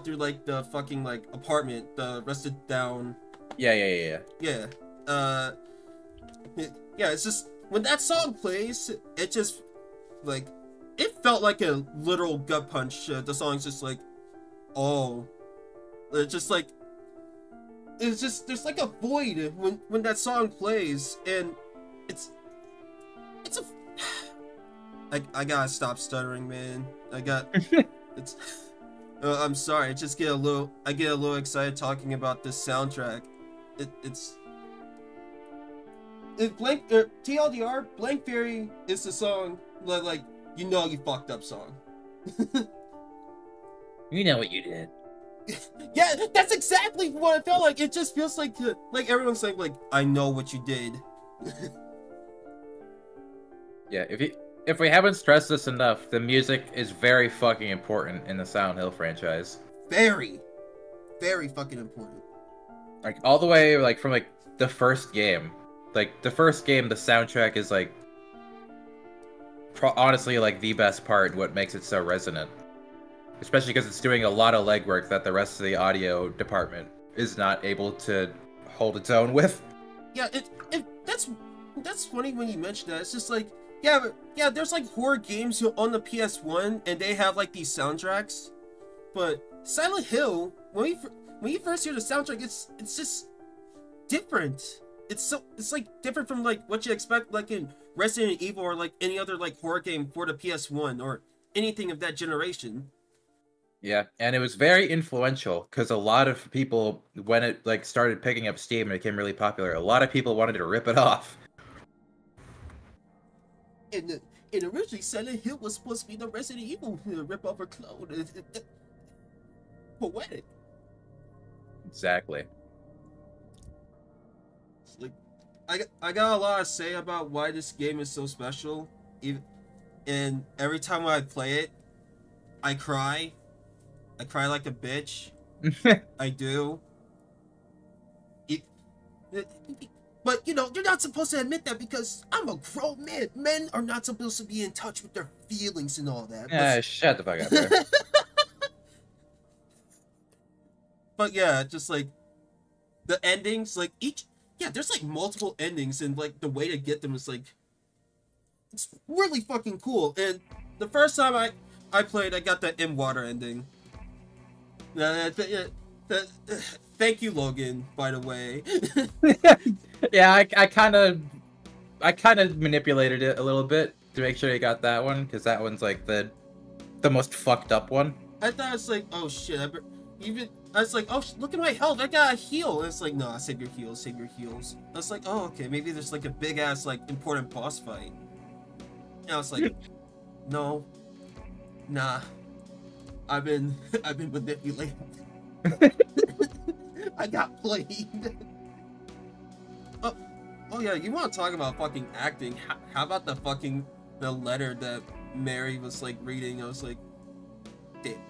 through like the fucking like apartment, the rusted down. Yeah. Yeah, it's just when that song plays, it just like, it felt like a literal gut punch. The song's just like, oh, it's just like, it's just, there's like a void when that song plays, and it's a. I gotta stop stuttering, man. It's. I'm sorry. I get a little excited talking about this soundtrack. TLDR, Blank Fairy is the song that, like, you know you fucked up song. You know what you did. Yeah, that's exactly what it felt like. It just feels like everyone's saying, like, I know what you did. Yeah, if we haven't stressed this enough, the music is very fucking important in the Silent Hill franchise. Very, very fucking important. Like, all the way, like, from, like, the first game. Like, the first game, the soundtrack is, like, honestly, like, the best part and what makes it so resonant. Especially because it's doing a lot of legwork that the rest of the audio department is not able to hold its own with. Yeah, that's funny when you mention that. It's just like, yeah, there's like horror games on the PS1 and they have like these soundtracks, but Silent Hill, when you first hear the soundtrack, it's just different. It's like different from like what you expect like in Resident Evil or like any other like horror game for the PS1 or anything of that generation. Yeah, and it was very influential because a lot of people, when it like started picking up steam and became really popular, a lot of people wanted to rip it off. And originally Silent Hill was supposed to be the Resident Evil rip-off or clone. Poetic. Exactly. Like, I got a lot to say about why this game is so special. And every time when I play it, I cry. I cry like a bitch. I do. But, you know, you're not supposed to admit that because I'm a grown man. Men are not supposed to be in touch with their feelings and all that. Yeah, shut the fuck up, bro. But yeah, just like, the endings, like, yeah, there's like multiple endings, and like the way to get them is like, it's really fucking cool. And the first time I played, I got the in water ending. Thank you, Logan, by the way. Yeah, I kind of manipulated it a little bit to make sure you got that one, because that one's like the most fucked up one. I thought it's like, oh shit, I was like, oh, look at my health, I gotta heal. And it's like, no, save your heals. I was like, oh, okay, maybe there's like a big-ass, like, important boss fight. And I was like, no, nah, I've been manipulated. I got played. Oh yeah, you want to talk about fucking acting? How about the letter that Mary was, like, reading? I was like, damn, bro.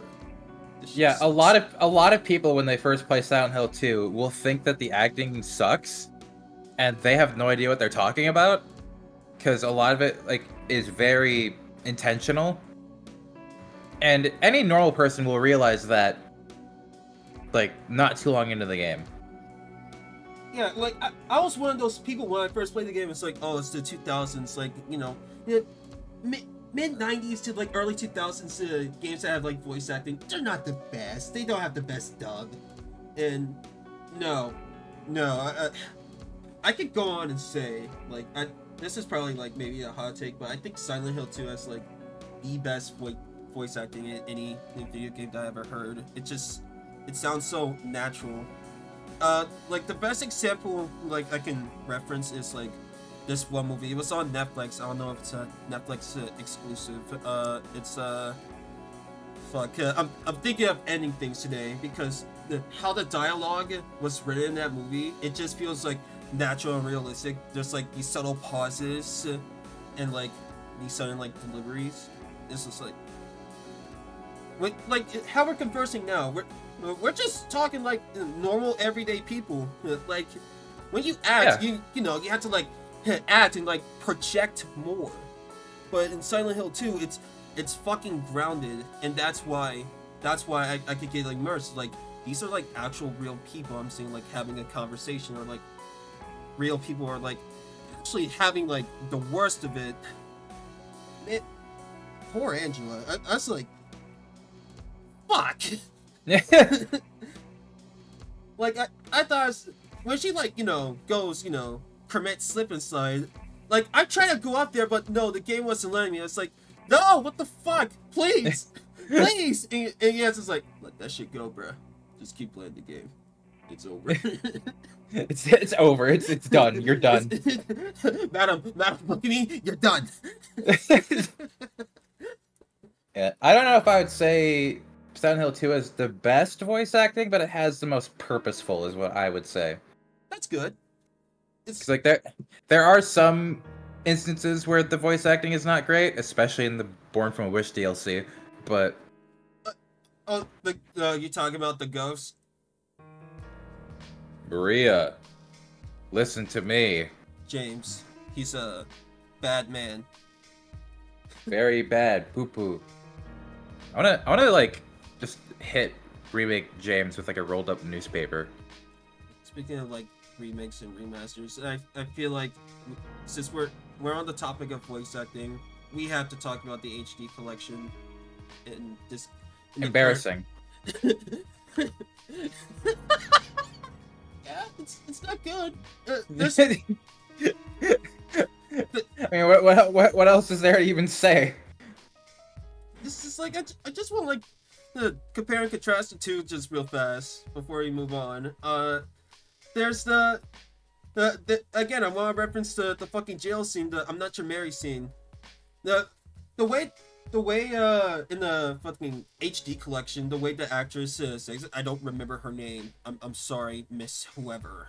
Yeah, a lot of people when they first play Silent Hill 2 will think that the acting sucks, and they have no idea what they're talking about, because a lot of it like is very intentional. And any normal person will realize that, like, not too long into the game. Yeah, like, I was one of those people when I first played the game, it's like, oh, it's the 2000s, like, you know, mid-90s to, like, early 2000s, games that have, like, voice acting, they're not the best. They don't have the best dub. And, I could go on and say, like, this is probably, like, maybe a hot take, but I think Silent Hill 2 has, like, the best voice acting in any video game that I ever heard. It just, it sounds so natural. Like the best example like I can reference is like this one movie. It was on Netflix. I don't know if it's a Netflix exclusive. I'm thinking of ending things today because how the dialogue was written in that movie, it just feels like natural and realistic. There's like these subtle pauses and like these sudden like deliveries. It's just like how we're conversing now. We're just talking like normal everyday people. Like when you act, you know, you have to like act and like project more. But in Silent Hill 2, it's fucking grounded, and that's why I could get like immersed. Like these are like actual real people I'm seeing like having a conversation, or like real people are like actually having like the worst of it. Man, poor Angela. I was like, fuck. Like I thought when she like, you know, goes, you know, permit slip and slide, like I try to go up there, but no, the game wasn't letting me. I was like, no, what the fuck, please. Please. And yes, it's like, let that shit go, bro. Just keep playing the game, it's over. it's over, it's done, you're done. Madam, look at me, you're done. Yeah, I don't know if I would say Silent Hill 2 has the best voice acting, but it has the most purposeful, is what I would say. That's good. It's like there are some instances where the voice acting is not great, especially in the Born from a Wish DLC. But oh, you talking about the ghost? Maria, listen to me. James, he's a bad man. Very bad, poo poo. I wanna like. Just hit remake James with like a rolled up newspaper. Speaking of like remakes and remasters, I feel like since we're on the topic of voice acting, we have to talk about the HD collection and this embarrassing. Yeah, it's not good. I mean, what else is there to even say? This is like I just want like. Compare and contrast the two just real fast before we move on. There's the again, I want to reference the fucking jail scene, the I'm not your Mary scene. The way in the fucking HD collection, the way the actress says, I don't remember her name. I'm sorry, Miss Whoever.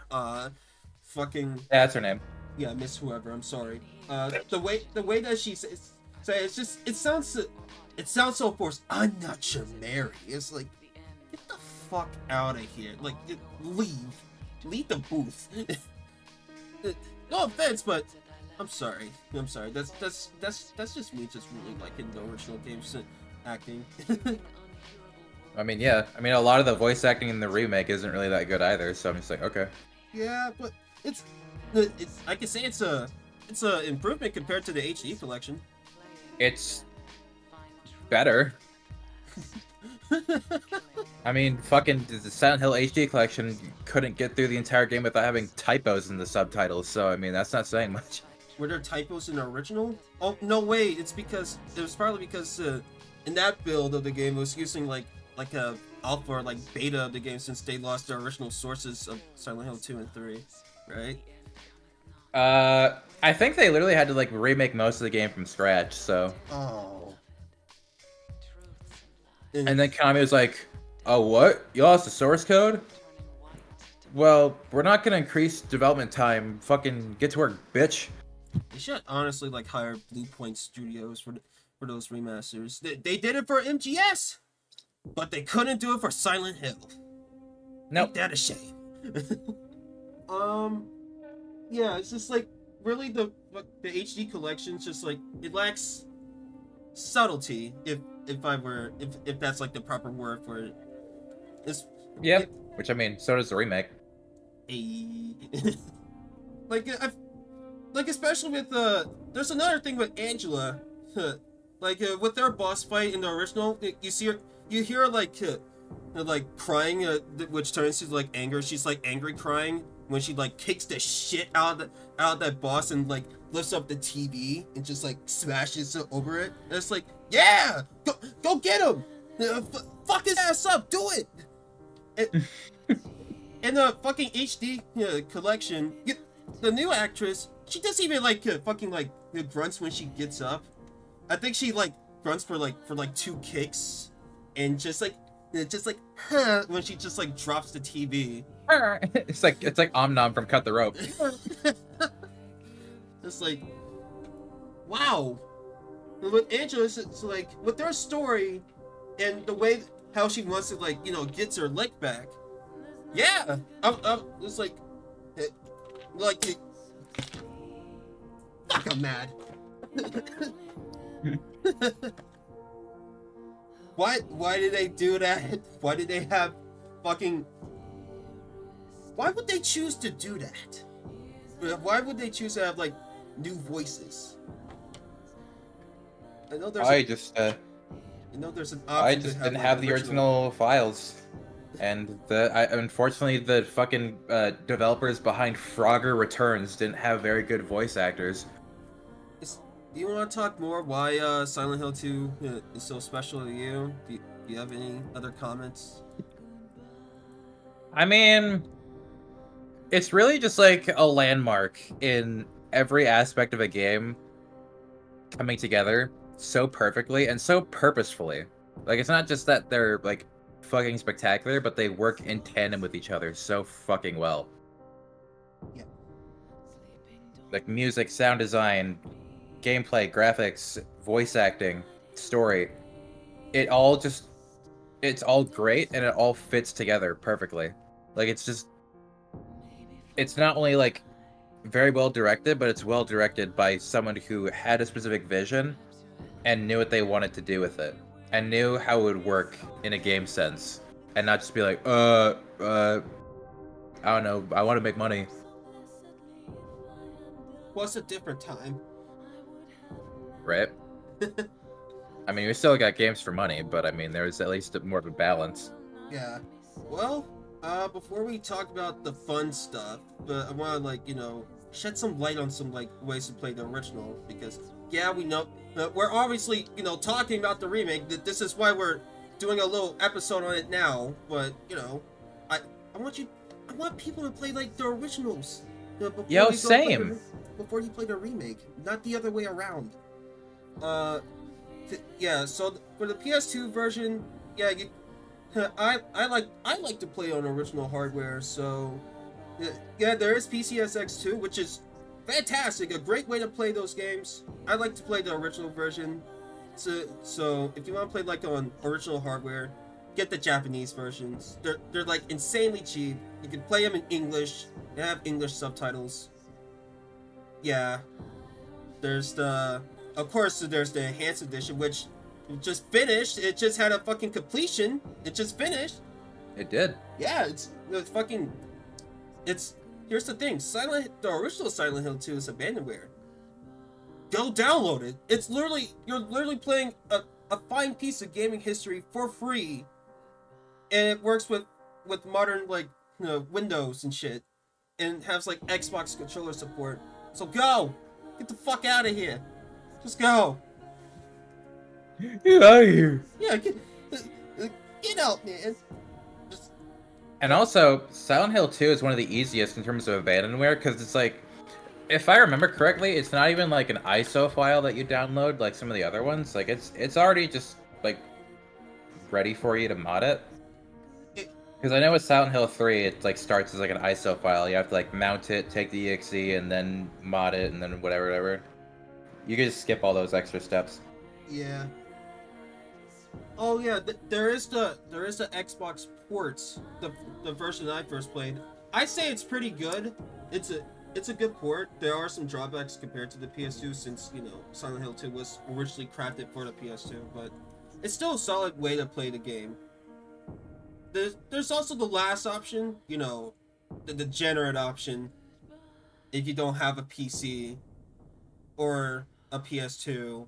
Fucking that's her name. Yeah, Miss Whoever. I'm sorry. The way that she says, it's just it sounds so forced. I'm not your Mary. It's like, get the fuck out of here. Like, leave the booth. No offense, but I'm sorry. That's just me. Just really liking the original game's acting. I mean, yeah. I mean, a lot of the voice acting in the remake isn't really that good either. So I'm just like, okay. Yeah, but it's I can say it's a improvement compared to the HD collection. It's better. I mean, fucking the Silent Hill HD collection couldn't get through the entire game without having typos in the subtitles, so I mean, that's not saying much. Were there typos in the original? Oh, no way, it was probably because in that build of the game, it was using like a alpha or like beta of the game since they lost their original sources of Silent Hill 2 and 3, right? I think they literally had to like remake most of the game from scratch, so. Oh. And then Konami was like, oh, what? You lost the source code? Well, we're not gonna increase development time. Fucking get to work, bitch. They should honestly like hire Blue Point Studios for those remasters. They did it for MGS, but they couldn't do it for Silent Hill. No, nope. Ain't that a shame? Yeah, it's just like really the HD collection's just like it lacks subtlety, if that's like the proper word for it. It's, yeah, which I mean, so does the remake. Like, especially with, there's another thing with Angela, like, with their boss fight in the original, you see her, you hear her, like, crying, which turns to, like, anger. She's, like, angry crying when she, like, kicks the shit out of that boss and, like, lifts up the TV and just, like, smashes it over it. And it's like, yeah! Go get him! Fuck his ass up! Do it! In the fucking HD collection, the new actress, she doesn't even like fucking like grunts when she gets up. I think she like grunts for like 2 kicks, and just like huh, when she just like drops the TV. It's like Om Nom from Cut the Rope. It's like, wow. And with Angela, it's like with their story, and the way how she wants to like gets her leg back. Yeah, I'm just like, fuck, I'm mad. Why did they do that? Why did they have fucking, why would they choose to do that? Why would they choose to have like new voices? I know there's I just didn't have the original files. And unfortunately, the fucking developers behind Frogger Returns didn't have very good voice actors. Do you want to talk more why Silent Hill 2 is so special to you? Do you have any other comments? I mean, it's really just like a landmark in every aspect of a game coming together so perfectly and so purposefully. Like, it's not just that they're like fucking spectacular, but they work in tandem with each other so fucking well. Yeah. Like music, sound design, gameplay, graphics, voice acting, story. It all just, it's all great and it all fits together perfectly. Like it's just, it's not only like very well directed, but it's well directed by someone who had a specific vision and knew what they wanted to do with it. And knew how it would work in a game sense, and not just be like, I don't know, I want to make money. Plus a different time, right? I mean, we still got games for money, but I mean, there was at least more of a balance. Yeah. Well, before we talk about the fun stuff, but I want to like shed some light on some like ways to play the original, because yeah, we know. We're obviously, talking about the remake. This is why we're doing a little episode on it now. But I want people to play like the originals. Yo, same. Before you play the remake, not the other way around. Yeah. So for the PS2 version, yeah, I like to play on original hardware. So yeah, there is PCSX 2, which is fantastic, a great way to play those games. I like to play the original version, so if you want to play like on original hardware, get the Japanese versions. They're like insanely cheap. You can play them in English. They have English subtitles. Yeah, there's the, of course, there's the Enhanced Edition, which just finished. It just had a fucking completion. It just finished. It did. Yeah, it's fucking, it's. Here's the thing, the original Silent Hill 2 is abandonware. Go download it. It's literally, you're literally playing a fine piece of gaming history for free. And it works with modern, like, Windows and shit. And has, like, Xbox controller support. So go! Get the fuck out of here. Just go. Get out of here. Yeah, get out, man. And also, Silent Hill 2 is one of the easiest in terms of abandonware, because it's like, if I remember correctly, it's not even like an ISO file that you download like some of the other ones. Like it's already just like ready for you to mod it. Because I know with Silent Hill 3, it like starts as like an ISO file. You have to like mount it, take the exe, and then mod it, and then whatever. You can just skip all those extra steps. Yeah. Oh yeah, there is the Xbox ports, the version I first played. I say it's pretty good. It's a good port. There are some drawbacks compared to the PS2, since Silent Hill 2 was originally crafted for the PS2, but it's still a solid way to play the game. There's also the last option, the degenerate option if you don't have a PC or a PS2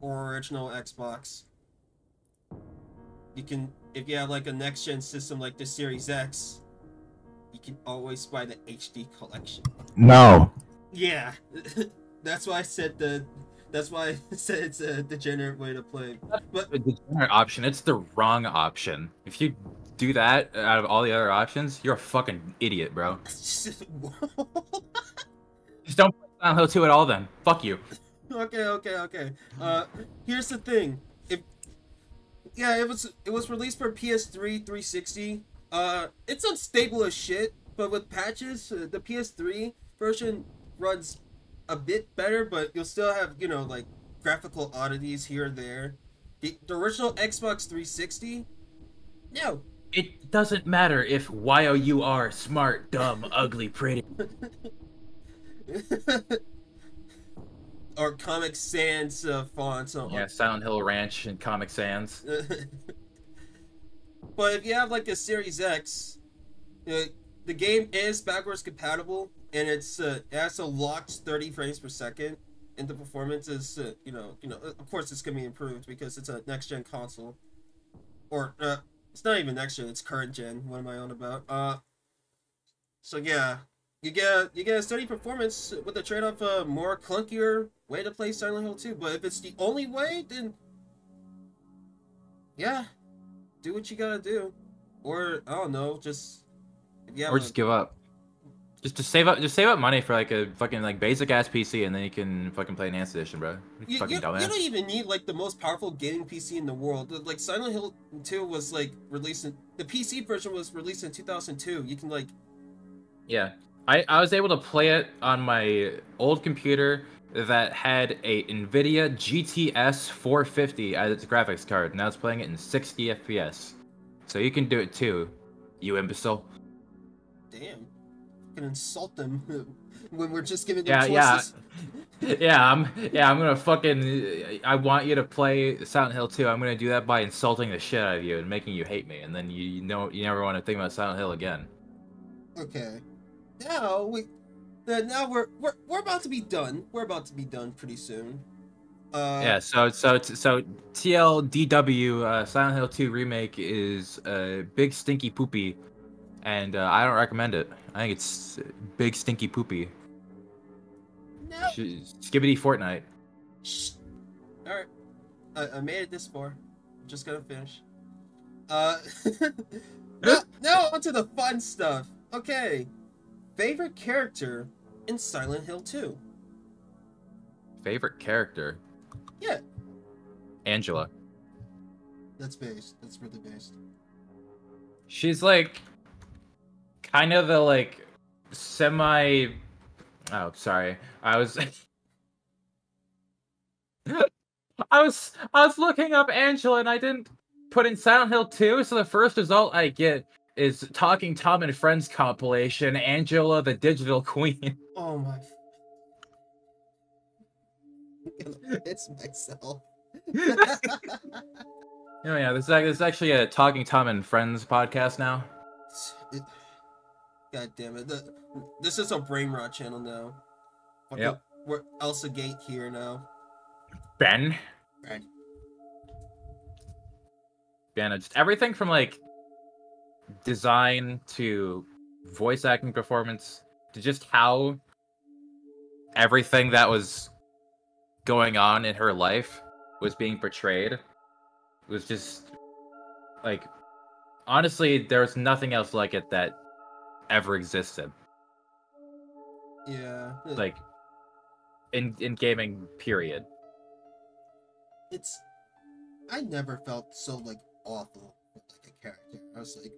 or original Xbox. You can, if you have like a next-gen system like the Series X, you can always buy the HD collection. No. Yeah, that's why I said the. That's why I said it's a degenerate way to play. But a degenerate option, it's the wrong option. If you do that out of all the other options, you're a fucking idiot, bro. Just don't play Silent Hill 2 at all, then. Fuck you. Okay, okay, okay. Here's the thing. Yeah, it was released for PS3, 360. It's unstable as shit, but with patches, the PS3 version runs a bit better, but you'll still have, you know, like, graphical oddities here and there. The original Xbox 360? No. It doesn't matter if Y-O-U-R, smart, dumb, ugly, pretty. Or Comic Sans fonts. Yeah, Silent Hill Ranch and Comic Sans. But if you have, like, a Series X, the game is backwards compatible, and it's it has a locked 30 frames per second, and the performance is you know of course it's gonna be improved because it's a next gen console, or it's not even next gen, it's current gen. What am I on about? So yeah, you get a steady performance with a trade off a more clunkier way to play Silent Hill 2. But if it's the only way, then yeah, do what you gotta do, or I don't know, just just give up. Just save up money for like a fucking like basic ass PC, and then you can fucking play Enhanced Edition, bro. You don't even need like the most powerful gaming PC in the world. Like Silent Hill 2 was like released in, the PC version was released in 2002. You can like, yeah, I was able to play it on my old computer that had a NVIDIA GTS 450 as its graphics card. Now it's playing it in 60 FPS. So you can do it too, you imbecile. Damn. Insult them when we're just giving them choices. I'm gonna fucking, I want you to play Silent Hill 2. I'm gonna do that by insulting the shit out of you and making you hate me, and then you know you never want to think about Silent Hill again. Okay. Now we're about to be done. We're about to be done pretty soon. Yeah. So TLDW, Silent Hill 2 Remake is a big stinky poopy. And I don't recommend it. I think it's big stinky poopy. No. Skibbity Fortnite. Shh. All right, I made it this far. I'm just gonna finish. Now onto the fun stuff. Okay, favorite character in Silent Hill 2. Favorite character. Yeah. Angela. That's based. That's really based. She's like, kind of the like semi. Oh, sorry. I was looking up Angela and I didn't put in Silent Hill 2. So the first result I get is Talking Tom and Friends compilation. Angela, the digital queen. Oh my. It's myself. Oh yeah, this is actually a Talking Tom and Friends podcast now. God damn it! This is a brain rot channel now. Yep. We're Elsa Gate here now. Ben. Just everything from like design to voice acting performance to just how everything that was going on in her life was being portrayed. It was just like, honestly, there was nothing else like it that ever existed. Yeah. Like in gaming, period. It's, I never felt so like awful with like a character. I was like,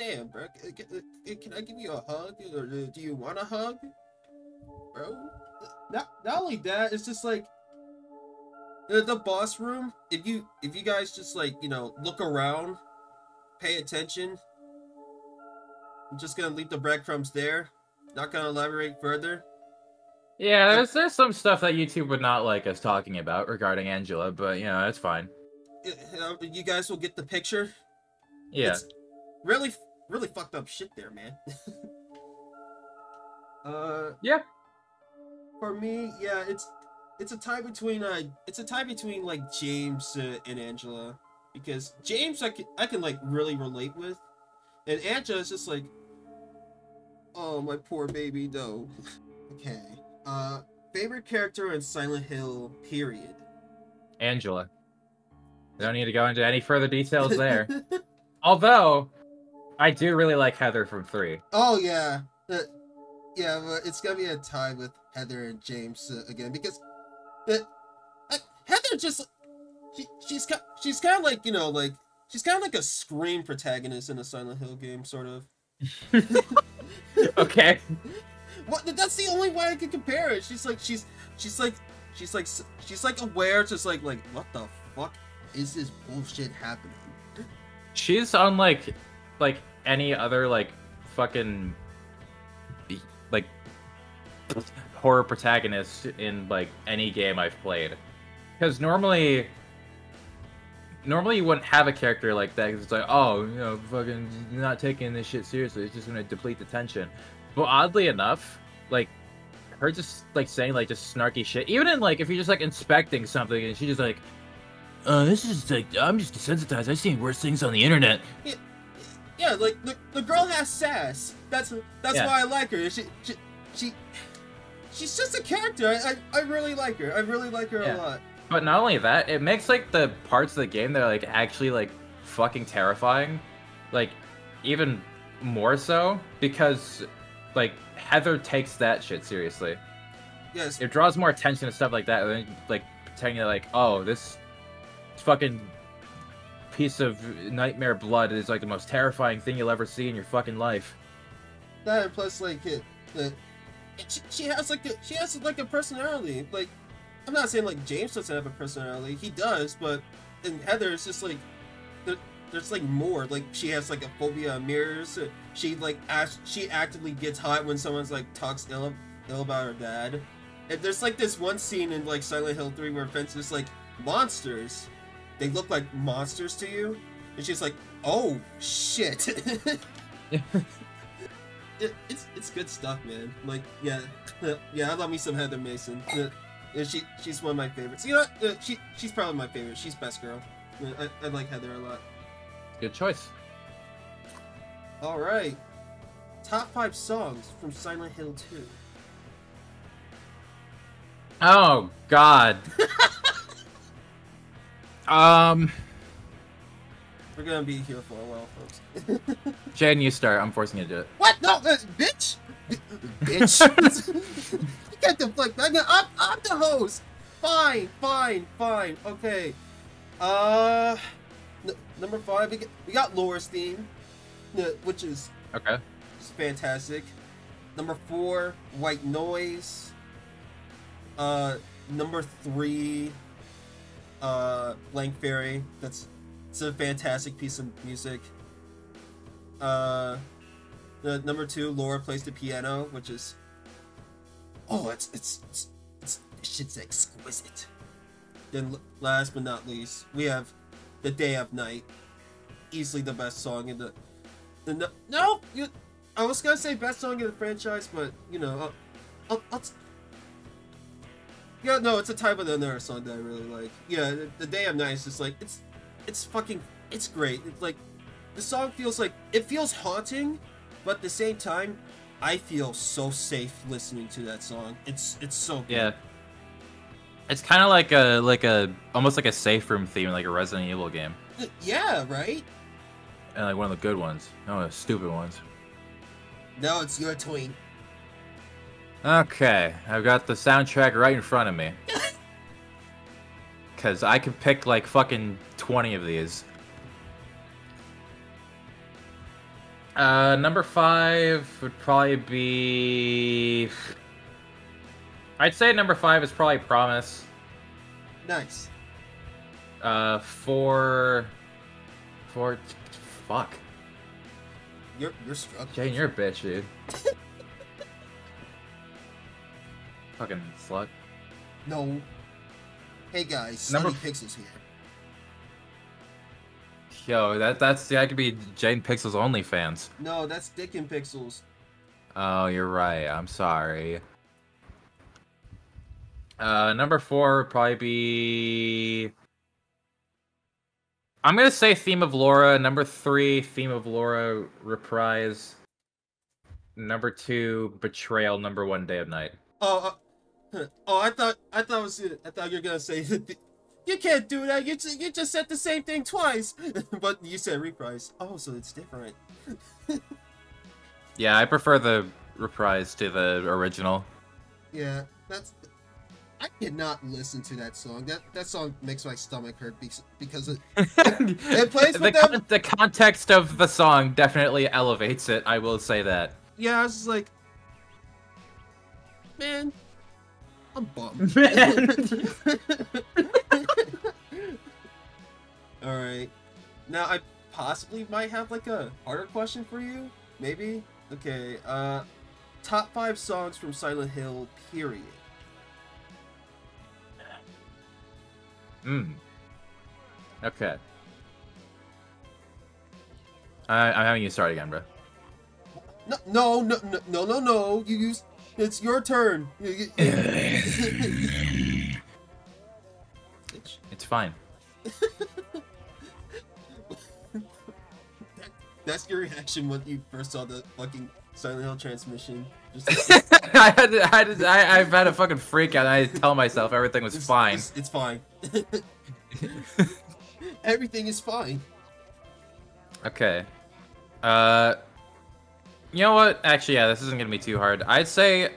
damn, bro, can I give you a hug? Or do you want a hug, bro? Not only that, it's just like the boss room. If you guys just like, you know, look around, pay attention. I'm just gonna leave the breadcrumbs there. Not gonna elaborate further. Yeah, there's some stuff that YouTube would not like us talking about regarding Angela, but you know, that's fine. You guys will get the picture. Yeah. It's really really fucked up shit there, man. Yeah. For me, yeah, it's a tie between like James and Angela, because James I can like really relate with, and Angela is just like, oh my poor baby, no. Okay. Favorite character in Silent Hill, period. Angela. I don't need to go into any further details there. Although, I do really like Heather from 3. Oh, yeah. Yeah, but it's going to be a tie with Heather and James again, because Heather just... She's kind of like, you know, like... She's kind of like a Scream protagonist in a Silent Hill game, sort of. Okay. What? That's the only way I can compare it. She's like aware, just like what the fuck is this bullshit happening? She's unlike any other fucking horror protagonist in any game I've played, because normally you wouldn't have a character like that, because it's like, oh, you know, fucking not taking this shit seriously. It's just gonna deplete the tension. But oddly enough, her just saying just snarky shit, even in if you're just inspecting something, and she's just like, this is I'm just desensitized. I've seen worse things on the internet. Yeah, yeah, the girl has sass. That's yeah. Why I like her. She's just a character. I really like her. I really like her, yeah, a lot. But not only that, it makes the parts of the game that are actually fucking terrifying, even more so, because Heather takes that shit seriously. Yes. It draws more attention to stuff like that than pretending that oh, this fucking piece of nightmare blood is the most terrifying thing you'll ever see in your fucking life. That, and plus she has she has a personality. I'm not saying James doesn't have a personality. He does, but in Heather it's just there's more. She has a phobia of mirrors. She she actively gets hot when someone's talks ill about her dad. And there's this one scene in Silent Hill 3 where Vince is monsters. They look like monsters to you, and she's like, oh shit. It's good stuff, man. Yeah, I love me some Heather Mason. She's one of my favorites. You know what? She's probably my favorite. She's best girl. I like Heather a lot. Good choice. All right. Top 5 songs from Silent Hill 2. Oh God. We're gonna be here for a while, folks. Jen, you start. I'm forcing you to do it. What? No, bitch. Bitch. Get the fuck back. I'm the host. Fine. Okay. Number 5. We got Laura's theme, which is okay. It's fantastic. Number 4, White Noise. Number 3, Blank Fairy. It's a fantastic piece of music. Number 2, Laura Plays the Piano, which is, oh, shit's exquisite. Then last but not least, we have the Day of Night, easily the best song in I was gonna say best song in the franchise, but you know, yeah, no, it's a type of another song that I really like. Yeah, the Day of Night is just it's fucking, it's great. It's the song feels it feels haunting, but at the same time, I feel so safe listening to that song. It's so good. Yeah. It's kind of almost like a safe room theme, like a Resident Evil game. Yeah, right? And one of the good ones. No, the stupid ones. No, it's your tween. Okay, I've got the soundtrack right in front of me. Because I could pick fucking 20 of these. Number 5 would probably be... I'd say number 5 is probably Promise. Nice. 4... Fuck. You're struck. Jane, you're a bitch, dude. Fucking slut. No. Hey guys, Sunny Pixels here. Yo, that could be Jane Pixel's OnlyFans. No, that's Dick and Pixels. Oh, you're right. I'm sorry. Number four would probably be... I'm going to say Theme of Laura. Number three, Theme of Laura reprise. Number two, Betrayal. Number one, Day of Night. Oh, I thought you were going to say... You can't do that. You just said the same thing twice. But you said reprise. Oh, so it's different. Yeah, I prefer the reprise to the original. Yeah, that's... I cannot listen to that song. That song makes my stomach hurt because it plays with the context of the song definitely elevates it. I will say that. Yeah, I was just like, man, I'm bummed. Man. All right, now I possibly might have like a harder question for you. Maybe. Okay. Top 5 songs from Silent Hill. Period. Hmm. Okay. I'm having you start again, bro. No. It's your turn. It's fine. That's your reaction when you first saw the fucking Silent Hill transmission. Just like, I've had a fucking freak out. And I had to tell myself everything was fine. It's fine. Everything is fine. Okay. You know what? Actually, yeah, this isn't gonna be too hard. I'd say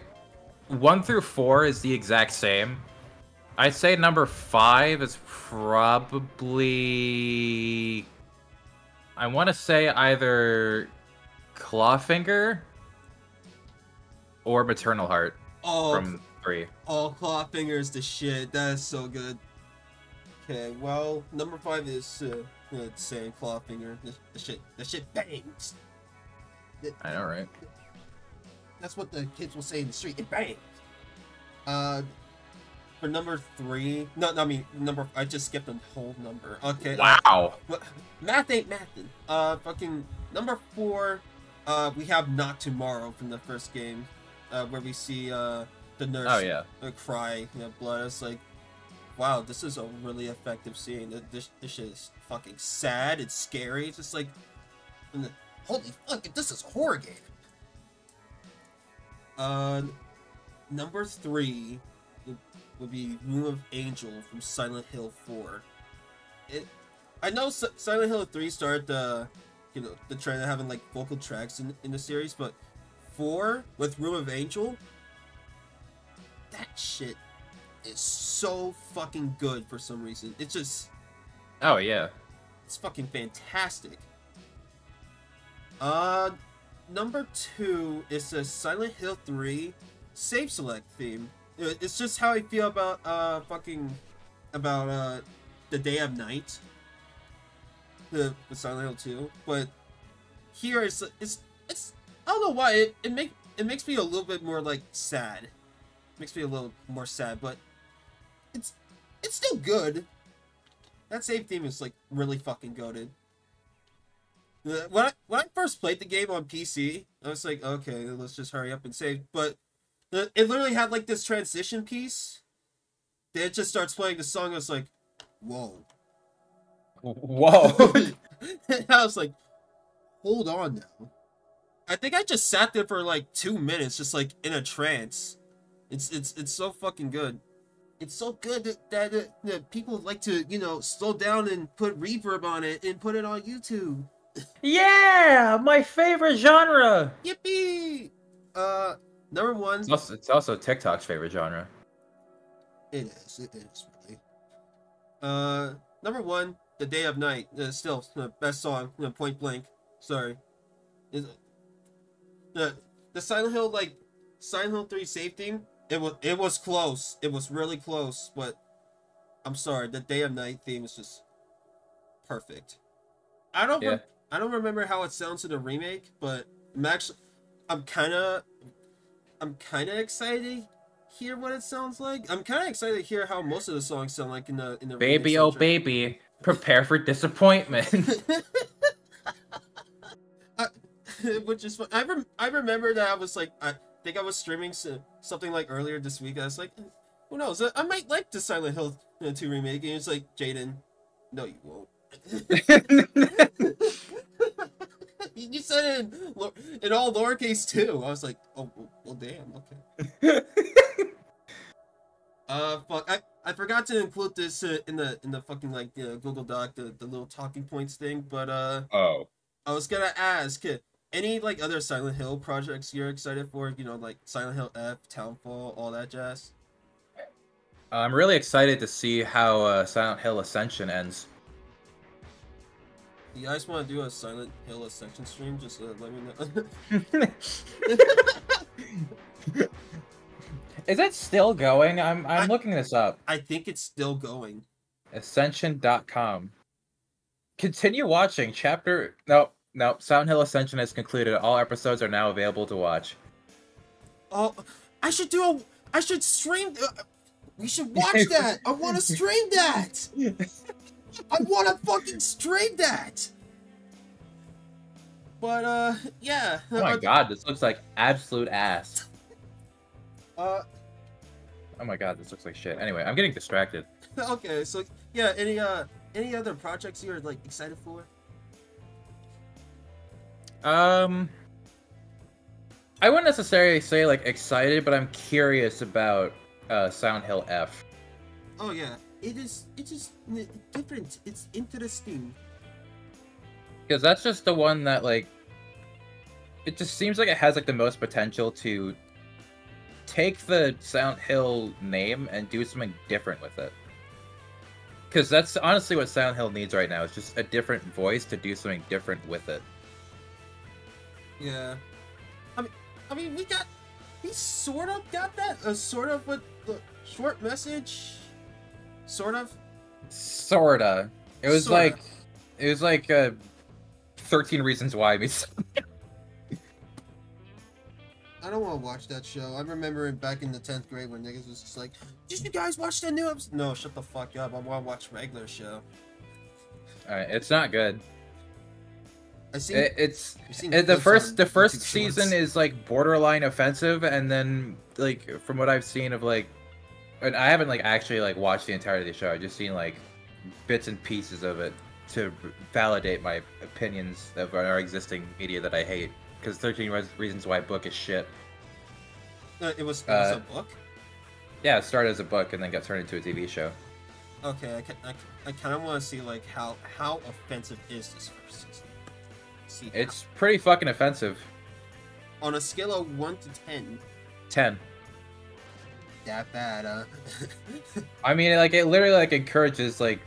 1 through 4 is the exact same. I'd say number 5 is probably... I want to say either Clawfinger or Maternal Heart from 3. Oh, Clawfinger is the shit. That is so good. Okay, well, number 5 is saying Clawfinger. The shit bangs. I know, right? That's what the kids will say in the street. It bangs. For number 3, I just skipped a whole number. Okay. Wow. Math ain't mathin'. Fucking number 4. We have Not Tomorrow from the first game, where we see the nurse cry, you know, blood. It's like, wow, this is a really effective scene. This shit is fucking sad. It's scary. It's just like, holy fuck, this is a horror game. Number 3 would be Room of Angel from Silent Hill 4. I know Silent Hill 3 started the, you know, the trend of having like vocal tracks in the series, but 4 with Room of Angel, that shit is so fucking good for some reason. It's just... Oh, yeah. It's fucking fantastic. Number 2 is a Silent Hill 3 Save Select theme. It's just how I feel about the Day of Night, the Silent Hill 2. But here it's I don't know why it makes me a little bit more like sad. It makes me a little more sad, but it's still good. That save theme is like really fucking goated. When I first played the game on PC, I was like, okay, let's just hurry up and save, but it literally had like this transition piece. Then it just starts playing the song. I was like, whoa. And I was like, hold on now. I think I just sat there for like 2 minutes, just like in a trance. It's so fucking good. It's so good that people like to, you know, slow down and put reverb on it and put it on YouTube. Yeah, my favorite genre. Yippee! Number 1. It's also TikTok's favorite genre. It is really. Number 1, The Day of Night. Still the best song. Point blank. Sorry. The Silent Hill 3 save theme. It was close. It was really close, but I'm sorry. The Day of Night theme is just perfect. I don't remember how it sounds in the remake, but I'm kind of excited to hear what it sounds like. I'm kind of excited to hear how most of the songs sound like in the Baby, oh baby, Prepare for disappointment. Which is fun. I remember that I was like, I think I was streaming something like earlier this week. I was like, who knows? I might like the Silent Hill 2 remake. And it's like, Jaden, no, you won't. You said it in all lowercase too. I was like, oh, well, damn. Okay. Fuck. I forgot to include this in the fucking like Google Doc, the little talking points thing. But I was gonna ask, any like other Silent Hill projects you're excited for? You know, like Silent Hill F, Townfall, all that jazz. I'm really excited to see how Silent Hill Ascension ends. You guys want to do a Silent Hill Ascension stream? Just let me know. Is that still going? I'm looking this up. I think it's still going. Ascension.com. Continue watching. Chapter... Nope. Silent Hill Ascension is concluded. All episodes are now available to watch. Oh, I should do a... I should stream... we should watch that! I want to stream that! I want to fucking stream that! But, yeah. Oh my god, this looks like absolute ass. Oh my god, this looks like shit. Anyway, I'm getting distracted. Okay, so yeah, any other projects you're like excited for? I wouldn't necessarily say like excited, but I'm curious about Silent Hill F. Oh yeah, it's just different. It's interesting. Because that's just the one that like it just seems like it has like the most potential to take the Silent Hill name and do something different with it. Because that's honestly what Silent Hill needs right now. It's just a different voice to do something different with it. Yeah. I mean, we sort of got that, sort of with the Short Message. Sort of? Sorta. It was sorta. Like, it was like 13 Reasons Why. I don't want to watch that show. I remember back in the 10th grade when niggas was just like, did you guys watch that new episode? No, shut the fuck up. I want to watch regular show. Alright, it's not good. I see. The first season is like borderline offensive, and then like from what I've seen of like, and I haven't like actually like watched the entirety of the show. I've just seen like bits and pieces of it to validate my opinions of our existing media that I hate. Because 13 Reasons Why book is shit. It was a book? Yeah, it started as a book and then got turned into a TV show. Okay, I kind of want to see like how offensive is this first season. See, it's pretty fucking offensive. On a scale of 1 to 10. 10. That bad, huh? I mean, like it literally like encourages like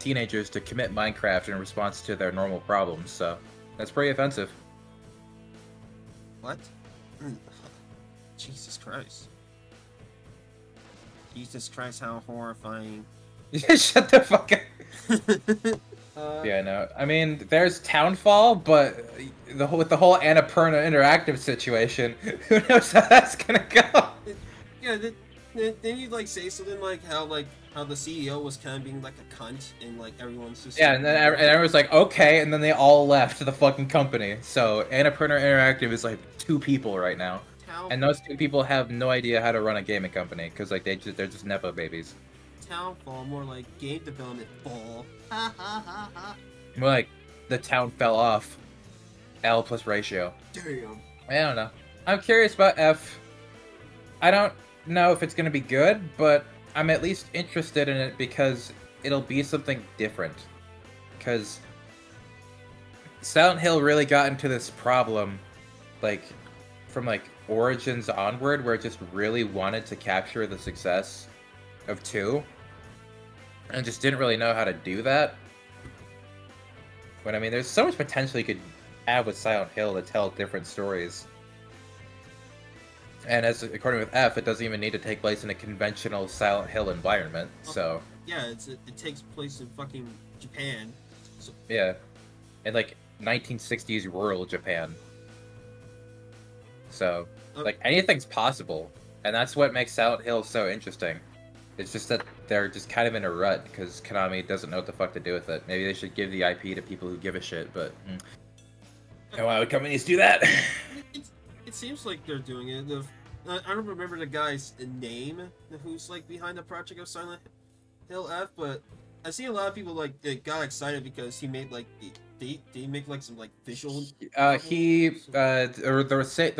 teenagers to commit Minecraft in response to their normal problems, so... That's pretty offensive. What? Jesus Christ. Jesus Christ, how horrifying. Shut the fuck up. Yeah, no. I mean, there's Townfall, but with the whole Annapurna Interactive situation, who knows how that's gonna go? Yeah, then you like say something like how the CEO was kind of being like a cunt, and like everyone's just yeah, and then everyone's like okay, and then they all left the fucking company. So Annapurna Interactive is like two people right now, and those two people have no idea how to run a gaming company because like they're just nepo babies. Townfall, more like game development fall. Ha ha ha ha. More like the town fell off. L plus ratio. Damn. I don't know. I'm curious about F. I don't know if it's gonna be good, but I'm at least interested in it because it'll be something different. Because Silent Hill really got into this problem, like, from, like, Origins onward, where it just really wanted to capture the success of 2, and just didn't really know how to do that. But, I mean, there's so much potential you could have with Silent Hill to tell different stories. And as according with F, it doesn't even need to take place in a conventional Silent Hill environment. So yeah, it takes place in fucking Japan. So... yeah, in like 1960s rural Japan. So like anything's possible, and that's what makes Silent Hill so interesting. It's just that they're just kind of in a rut because Konami doesn't know what the fuck to do with it. Maybe they should give the IP to people who give a shit, but and why would companies do that? It seems like they're doing it. I don't remember the guy's name who's like behind the project of Silent Hill F, but I see a lot of people like that got excited because he made like they make like some like visual. The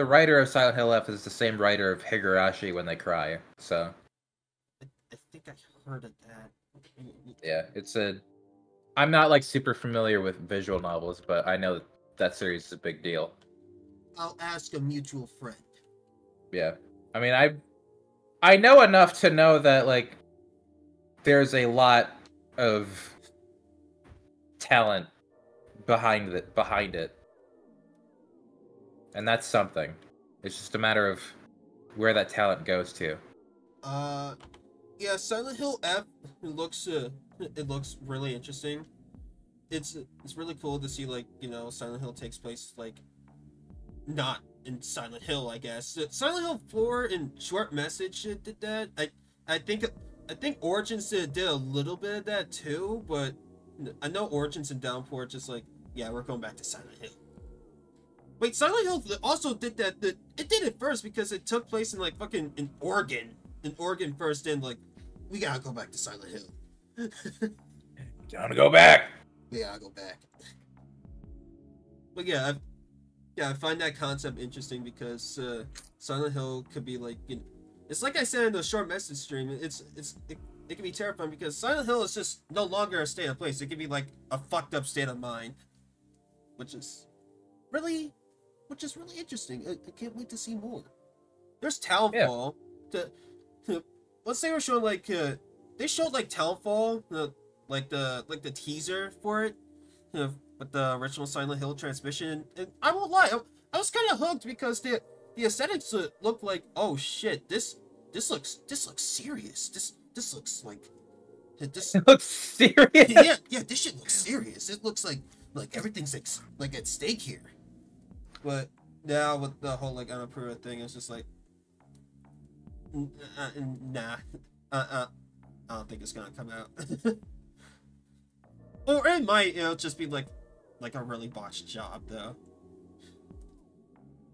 writer of Silent Hill F is the same writer of Higurashi When They Cry, so. I think I heard of that. Yeah, it's a. I'm not like super familiar with visual novels, but I know that series is a big deal. I'll ask a mutual friend. Yeah, I mean I know enough to know that like there's a lot of talent behind it, and that's something. It's just a matter of where that talent goes to. Yeah, Silent Hill F looks really interesting. It's really cool to see, like, you know, Silent Hill takes place like not in Silent Hill, I guess. Silent Hill 4 and Short Message did that. I think Origins did a little bit of that too, but I know Origins and Downpour just like, yeah, we're going back to Silent Hill. Wait, Silent Hill also did that. It did it first because it took place in like fucking in Oregon first, and like, we gotta go back to Silent Hill. Time to go back. Yeah, I'll go back. But yeah, I find that concept interesting because Silent Hill could be like, you know, it's like I said in the Short Message stream, it can be terrifying because Silent Hill is just no longer a state of place. It can be like a fucked up state of mind, which is really interesting. I can't wait to see more. There's Townfall. Yeah. Let's say we're showing like they showed like Townfall, like the teaser for it, with the original Silent Hill transmission. And I won't lie, I was kind of hooked because the aesthetics looked like, oh shit, this looks serious. This looks like this. It looks serious. Yeah, this shit looks serious. It looks like everything's like at stake here. But now with the whole like unapproved thing, it's just like, nah, I don't think it's gonna come out. Or it might, you know, just be like a really botched job, though.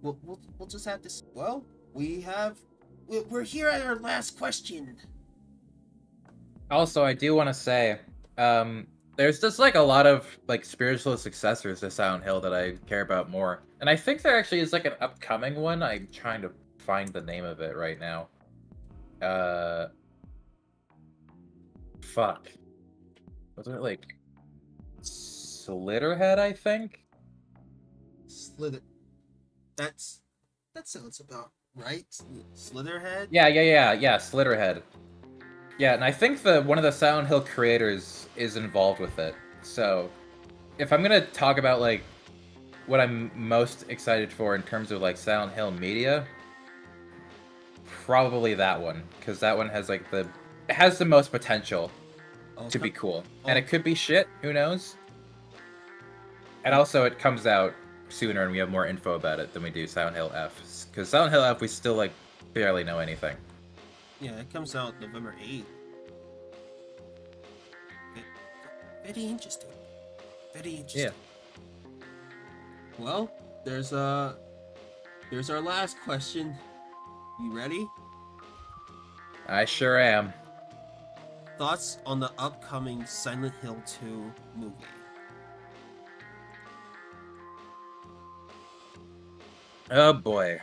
We'll just have to see. Well, we're here at our last question. Also, I do want to say, there's just like a lot of like spiritual successors to Silent Hill that I care about more, and I think there actually is like an upcoming one. I'm trying to find the name of it right now. Fuck. Wasn't it like Slitterhead, I think? Slither. That sounds about right. Slitterhead? Yeah, Slitterhead. Yeah, and I think one of the Silent Hill creators is involved with it. So, if I'm gonna talk about like what I'm most excited for in terms of like Silent Hill media, probably that one, because that one has like it has the most potential to be cool. And it could be shit, who knows? And also, it comes out sooner, and we have more info about it than we do Silent Hill F. Because Silent Hill F, we still, like, barely know anything. Yeah, it comes out November 8th. Very interesting. Very interesting. Yeah. Well, there's our last question. You ready? I sure am. Thoughts on the upcoming Silent Hill 2 movie? Oh boy.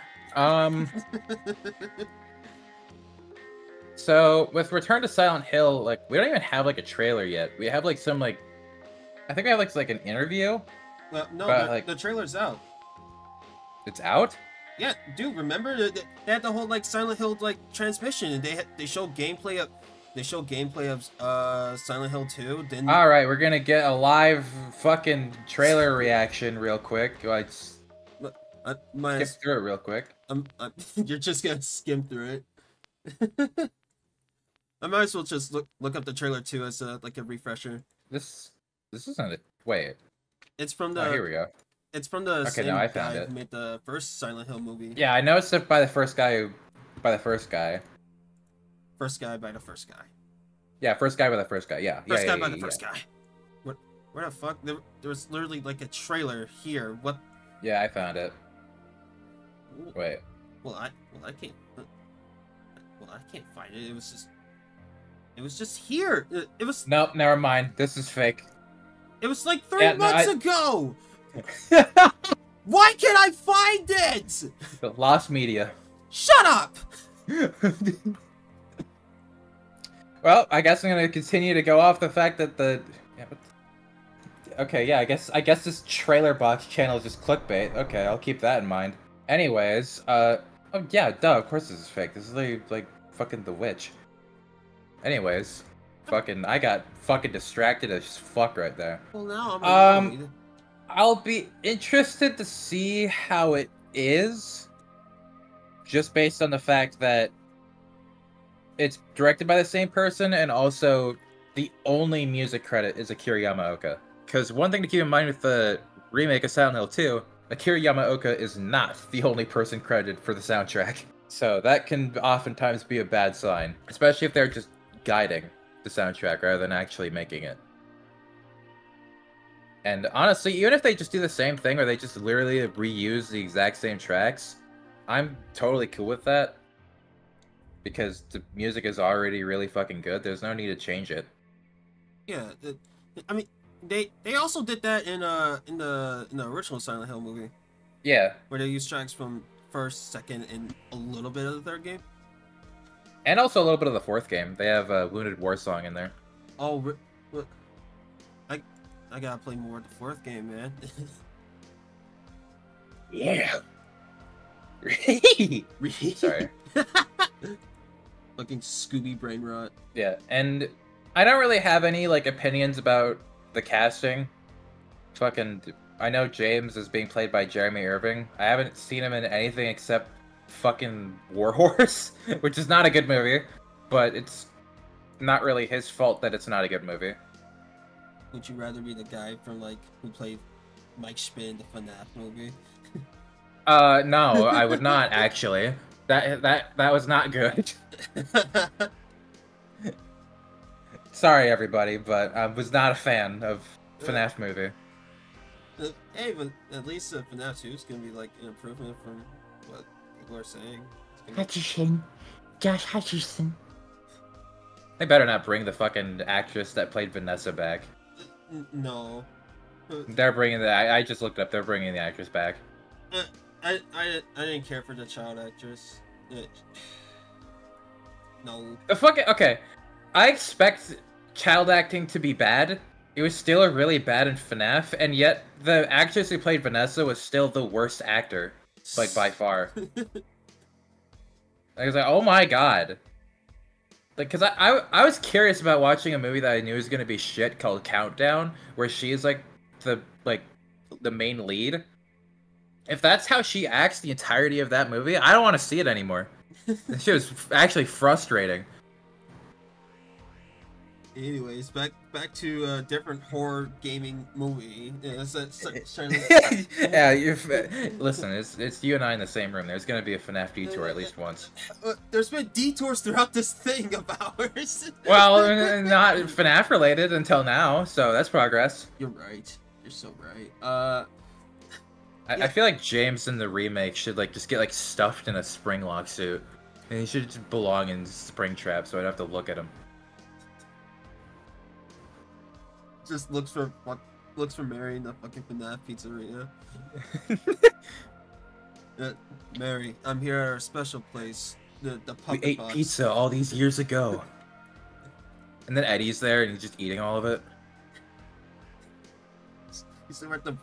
So with Return to Silent Hill, like, we don't even have like a trailer yet. We have like some like, I think I have like an interview. Well, no, but, the trailer's out. It's out? Yeah, dude. Remember they had the whole like Silent Hill like transmission, and they showed gameplay of Silent Hill 2. Then all right, we're gonna get a live fucking trailer reaction real quick. Skip through it real quick. You're just gonna skim through it. I might as well just look up the trailer too as like a refresher. This isn't it. Wait. It's from the. Oh, here we go. It's from the same guy who made the first Silent Hill movie. Yeah, I know it's by the first guy. Yeah, first guy by the first guy. Yeah. First guy by the first guy. What? Where the fuck? There was literally like a trailer here. What? Yeah, I found it. Ooh. Wait. Well, I can't find it. It was just here. It was. Nope, never mind. This is fake. It was like three months ago. Why can't I find it? Lost media. Shut up. Well, I guess I'm gonna continue to go off the fact that the. Yeah, but... Okay, yeah, I guess this trailer box channel is just clickbait. Okay, I'll keep that in mind. Anyways, oh yeah, duh, of course this is fake. This is like fucking The Witch. Anyways, fucking, I got fucking distracted as fuck right there. Well, now I'm annoyed. I'll be interested to see how it is, just based on the fact that it's directed by the same person, and also the only music credit is Akira Yamaoka. Because one thing to keep in mind with the remake of Silent Hill 2, Akira Yamaoka is not the only person credited for the soundtrack. So that can oftentimes be a bad sign, especially if they're just guiding the soundtrack rather than actually making it. And honestly, even if they just do the same thing, or they just literally reuse the exact same tracks, I'm totally cool with that. Because the music is already really fucking good, there's no need to change it. Yeah, I mean, they also did that in the original Silent Hill movie. Yeah. Where they used tracks from first, second, and a little bit of the third game. And also a little bit of the fourth game. They have a Wounded War song in there. Oh, look. I gotta play more of the fourth game, man. Yeah. Sorry. Looking Scooby brain rot. Yeah, and I don't really have any like opinions about the casting. Fucking, I know James is being played by Jeremy Irving. I haven't seen him in anything except fucking War Horse, which is not a good movie. But it's not really his fault that it's not a good movie. Would you rather be the guy from like who played Mike Spinn in the FNAF movie? No, I would not actually. That was not good. Sorry everybody, but I was not a fan of FNAF movie. Hey, but at least FNAF 2 is gonna be like an improvement from what people are saying. Hutcherson, Josh Hutcherson. They better not bring the fucking actress that played Vanessa back. No. They're bringing the. I just looked it up. They're bringing the actress back. I didn't care for the child actress. No. The fucking okay. I expect child acting to be bad. It was still really bad in FNAF, and yet the actress who played Vanessa was still the worst actor, like by far. I was like, oh my god. Like, cause I was curious about watching a movie that I knew was gonna be shit called Countdown, where she is like the main lead. If that's how she acts the entirety of that movie, I don't want to see it anymore. That shit was actually frustrating. Anyways, back to a different horror gaming movie. Yeah, yeah, listen, it's you and I in the same room. There's gonna be a FNAF detour at least once. There's been detours throughout this thing of ours. Well, not FNAF related until now, so that's progress. You're right. You're so right. I feel like James in the remake should like just get like stuffed in a spring lock suit, and he should just belong in Springtrap, so I'd have to look at him. Just looks for Mary in the fucking FNAF pizzeria. Mary, I'm here at our special place, the puppet. We ate pizza all these years ago. And then Eddie's there, and he's just eating all of it. He's there at the.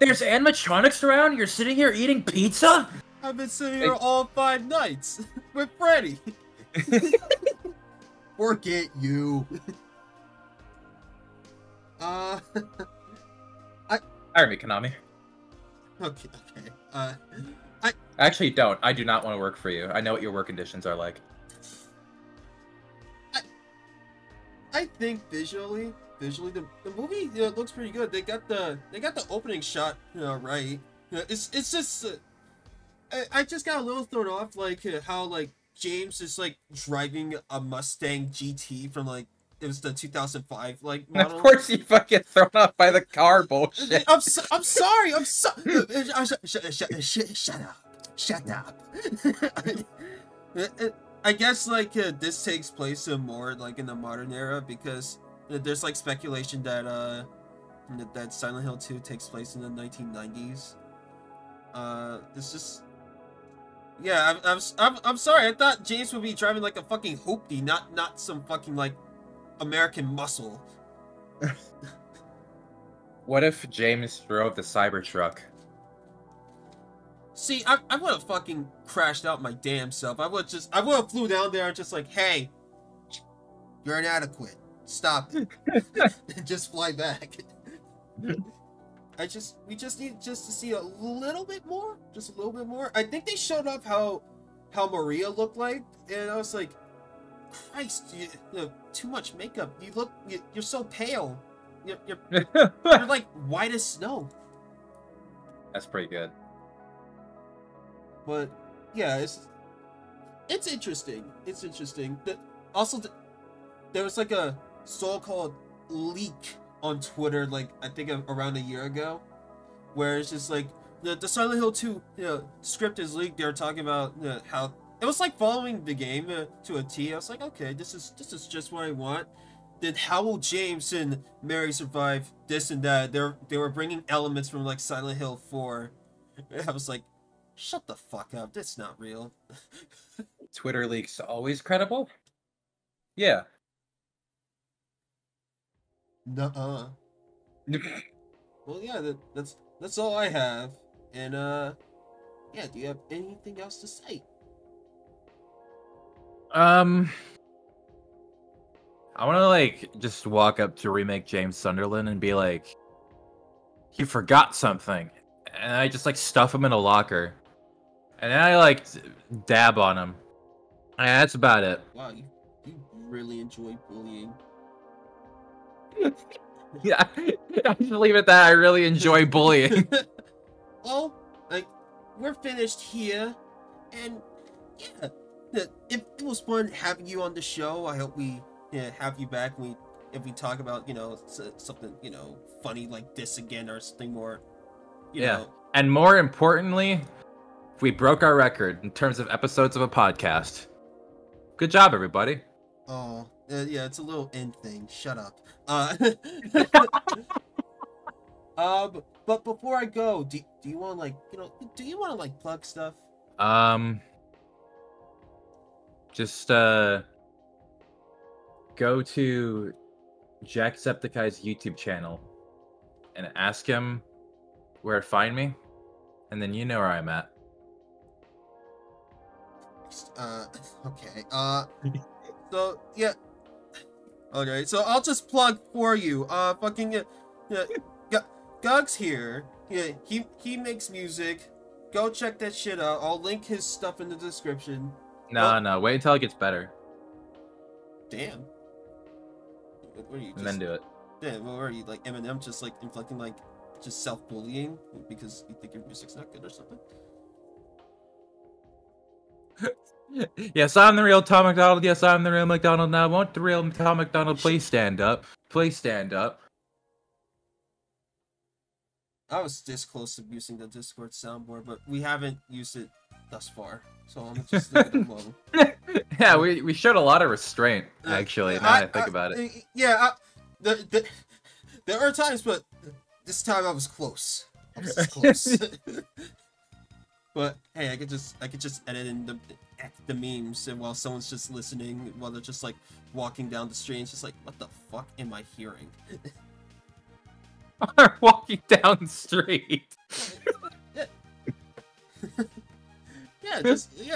There's animatronics around. You're sitting here eating pizza. I've been sitting here all 5 nights with Freddy. Forget you. Hire me, Konami. Okay. I actually don't. I do not want to work for you. I know what your work conditions are like. I think visually, the movie, you know, looks pretty good. They got the opening shot, you know, right. You know, it's just, I just got a little thrown off, like how like James is like driving a Mustang GT from like it was the 2005 like model. And of course, you fucking thrown off by the car bullshit. I'm sorry. I'm sorry. Shut up. I guess like this takes place more like in the modern era because there's like speculation that that Silent Hill 2 takes place in the 1990s. It's just. Yeah, I'm sorry. I thought James would be driving like a fucking hoopty, not some fucking like American muscle. What if James drove the Cybertruck? See, I would have fucking crashed out my damn self. I would have flew down there and just like, hey, you're inadequate. Stop it. Just fly back. We just need just to see a little bit more, just a little bit more. I think they showed up how Maria looked like, and I was like, Christ, you know, too much makeup. You look, you're so pale. You're like white as snow. That's pretty good. But yeah, it's interesting. It's interesting. There was like a so-called leak on Twitter, like I think around a year ago, where it's just like the Silent Hill 2 script is leaked. They're talking about how it was like following the game to a T. I was like, okay, this is just what I want. Then how will James and Mary survive this and that? They were bringing elements from like Silent Hill 4. I was like, shut the fuck up. That's not real. Twitter leaks always credible. Yeah. Nuh-uh. Well, yeah, that's all I have. And, yeah, do you have anything else to say? I want to, like, just walk up to Remake James Sunderland and be like, he forgot something. And I just, like, stuff him in a locker. And then I, like, dab on him. And that's about it. Wow, you really enjoy bullying. Yeah, I just leave it at that. I really enjoy bullying. Well, like, we're finished here, and yeah, it was fun having you on the show. I hope we have you back. If we talk about something funny like this again or something more. You know. And more importantly, we broke our record in terms of episodes of a podcast. Good job, everybody. Oh. Yeah, it's a little end thing. Shut up. But before I go, do you want like do you want to like plug stuff? Just go to Jacksepticeye's YouTube channel and ask him where to find me, and then you know where I'm at. Okay. So yeah. Okay, so I'll just plug for you. Fucking, Gug's here. Yeah, he makes music. Go check that shit out. I'll link his stuff in the description. No, wait until it gets better. Damn. What are you? Just, and then do it. Damn, what are you like? Eminem just like inflicting like just self-bullying because you think your music's not good or something. Yes, I'm the real Tom McDonald. Yes, I'm the real McDonald. Now, I want the real Tom McDonald. Please stand up. Please stand up. I was this close to using the Discord soundboard, but we haven't used it thus far. So I'm just looking at it. Yeah, we showed a lot of restraint, actually, now that I think about it. Yeah, there are times, but this time I was close. I was close. But hey, I could just edit in the memes, and while someone's just listening, while they're just like walking down the street, it's just like, what the fuck am I hearing? Are walking down the street. yeah,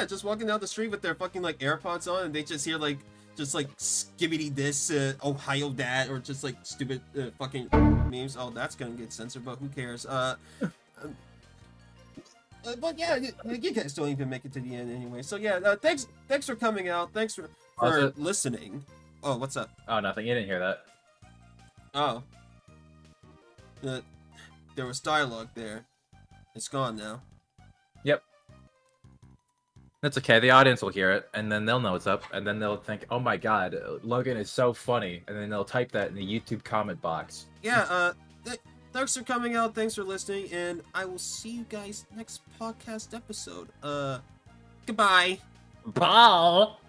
just walking down the street with their fucking like AirPods on, and they just hear like skibbity this, Ohio that, or just like stupid fucking memes. Oh, that's gonna get censored, but who cares? But yeah, you guys don't even make it to the end anyway. So yeah, thanks for coming out. Thanks for listening. Oh, what's up? Oh, nothing. You didn't hear that. Oh. There was dialogue there. It's gone now. Yep. That's okay. The audience will hear it, and then they'll know it's up, and then they'll think, "Oh my God, Logan is so funny," and then they'll type that in the YouTube comment box. Yeah. Thanks for coming out. Thanks for listening, and I will see you guys next podcast episode. Goodbye. Bye.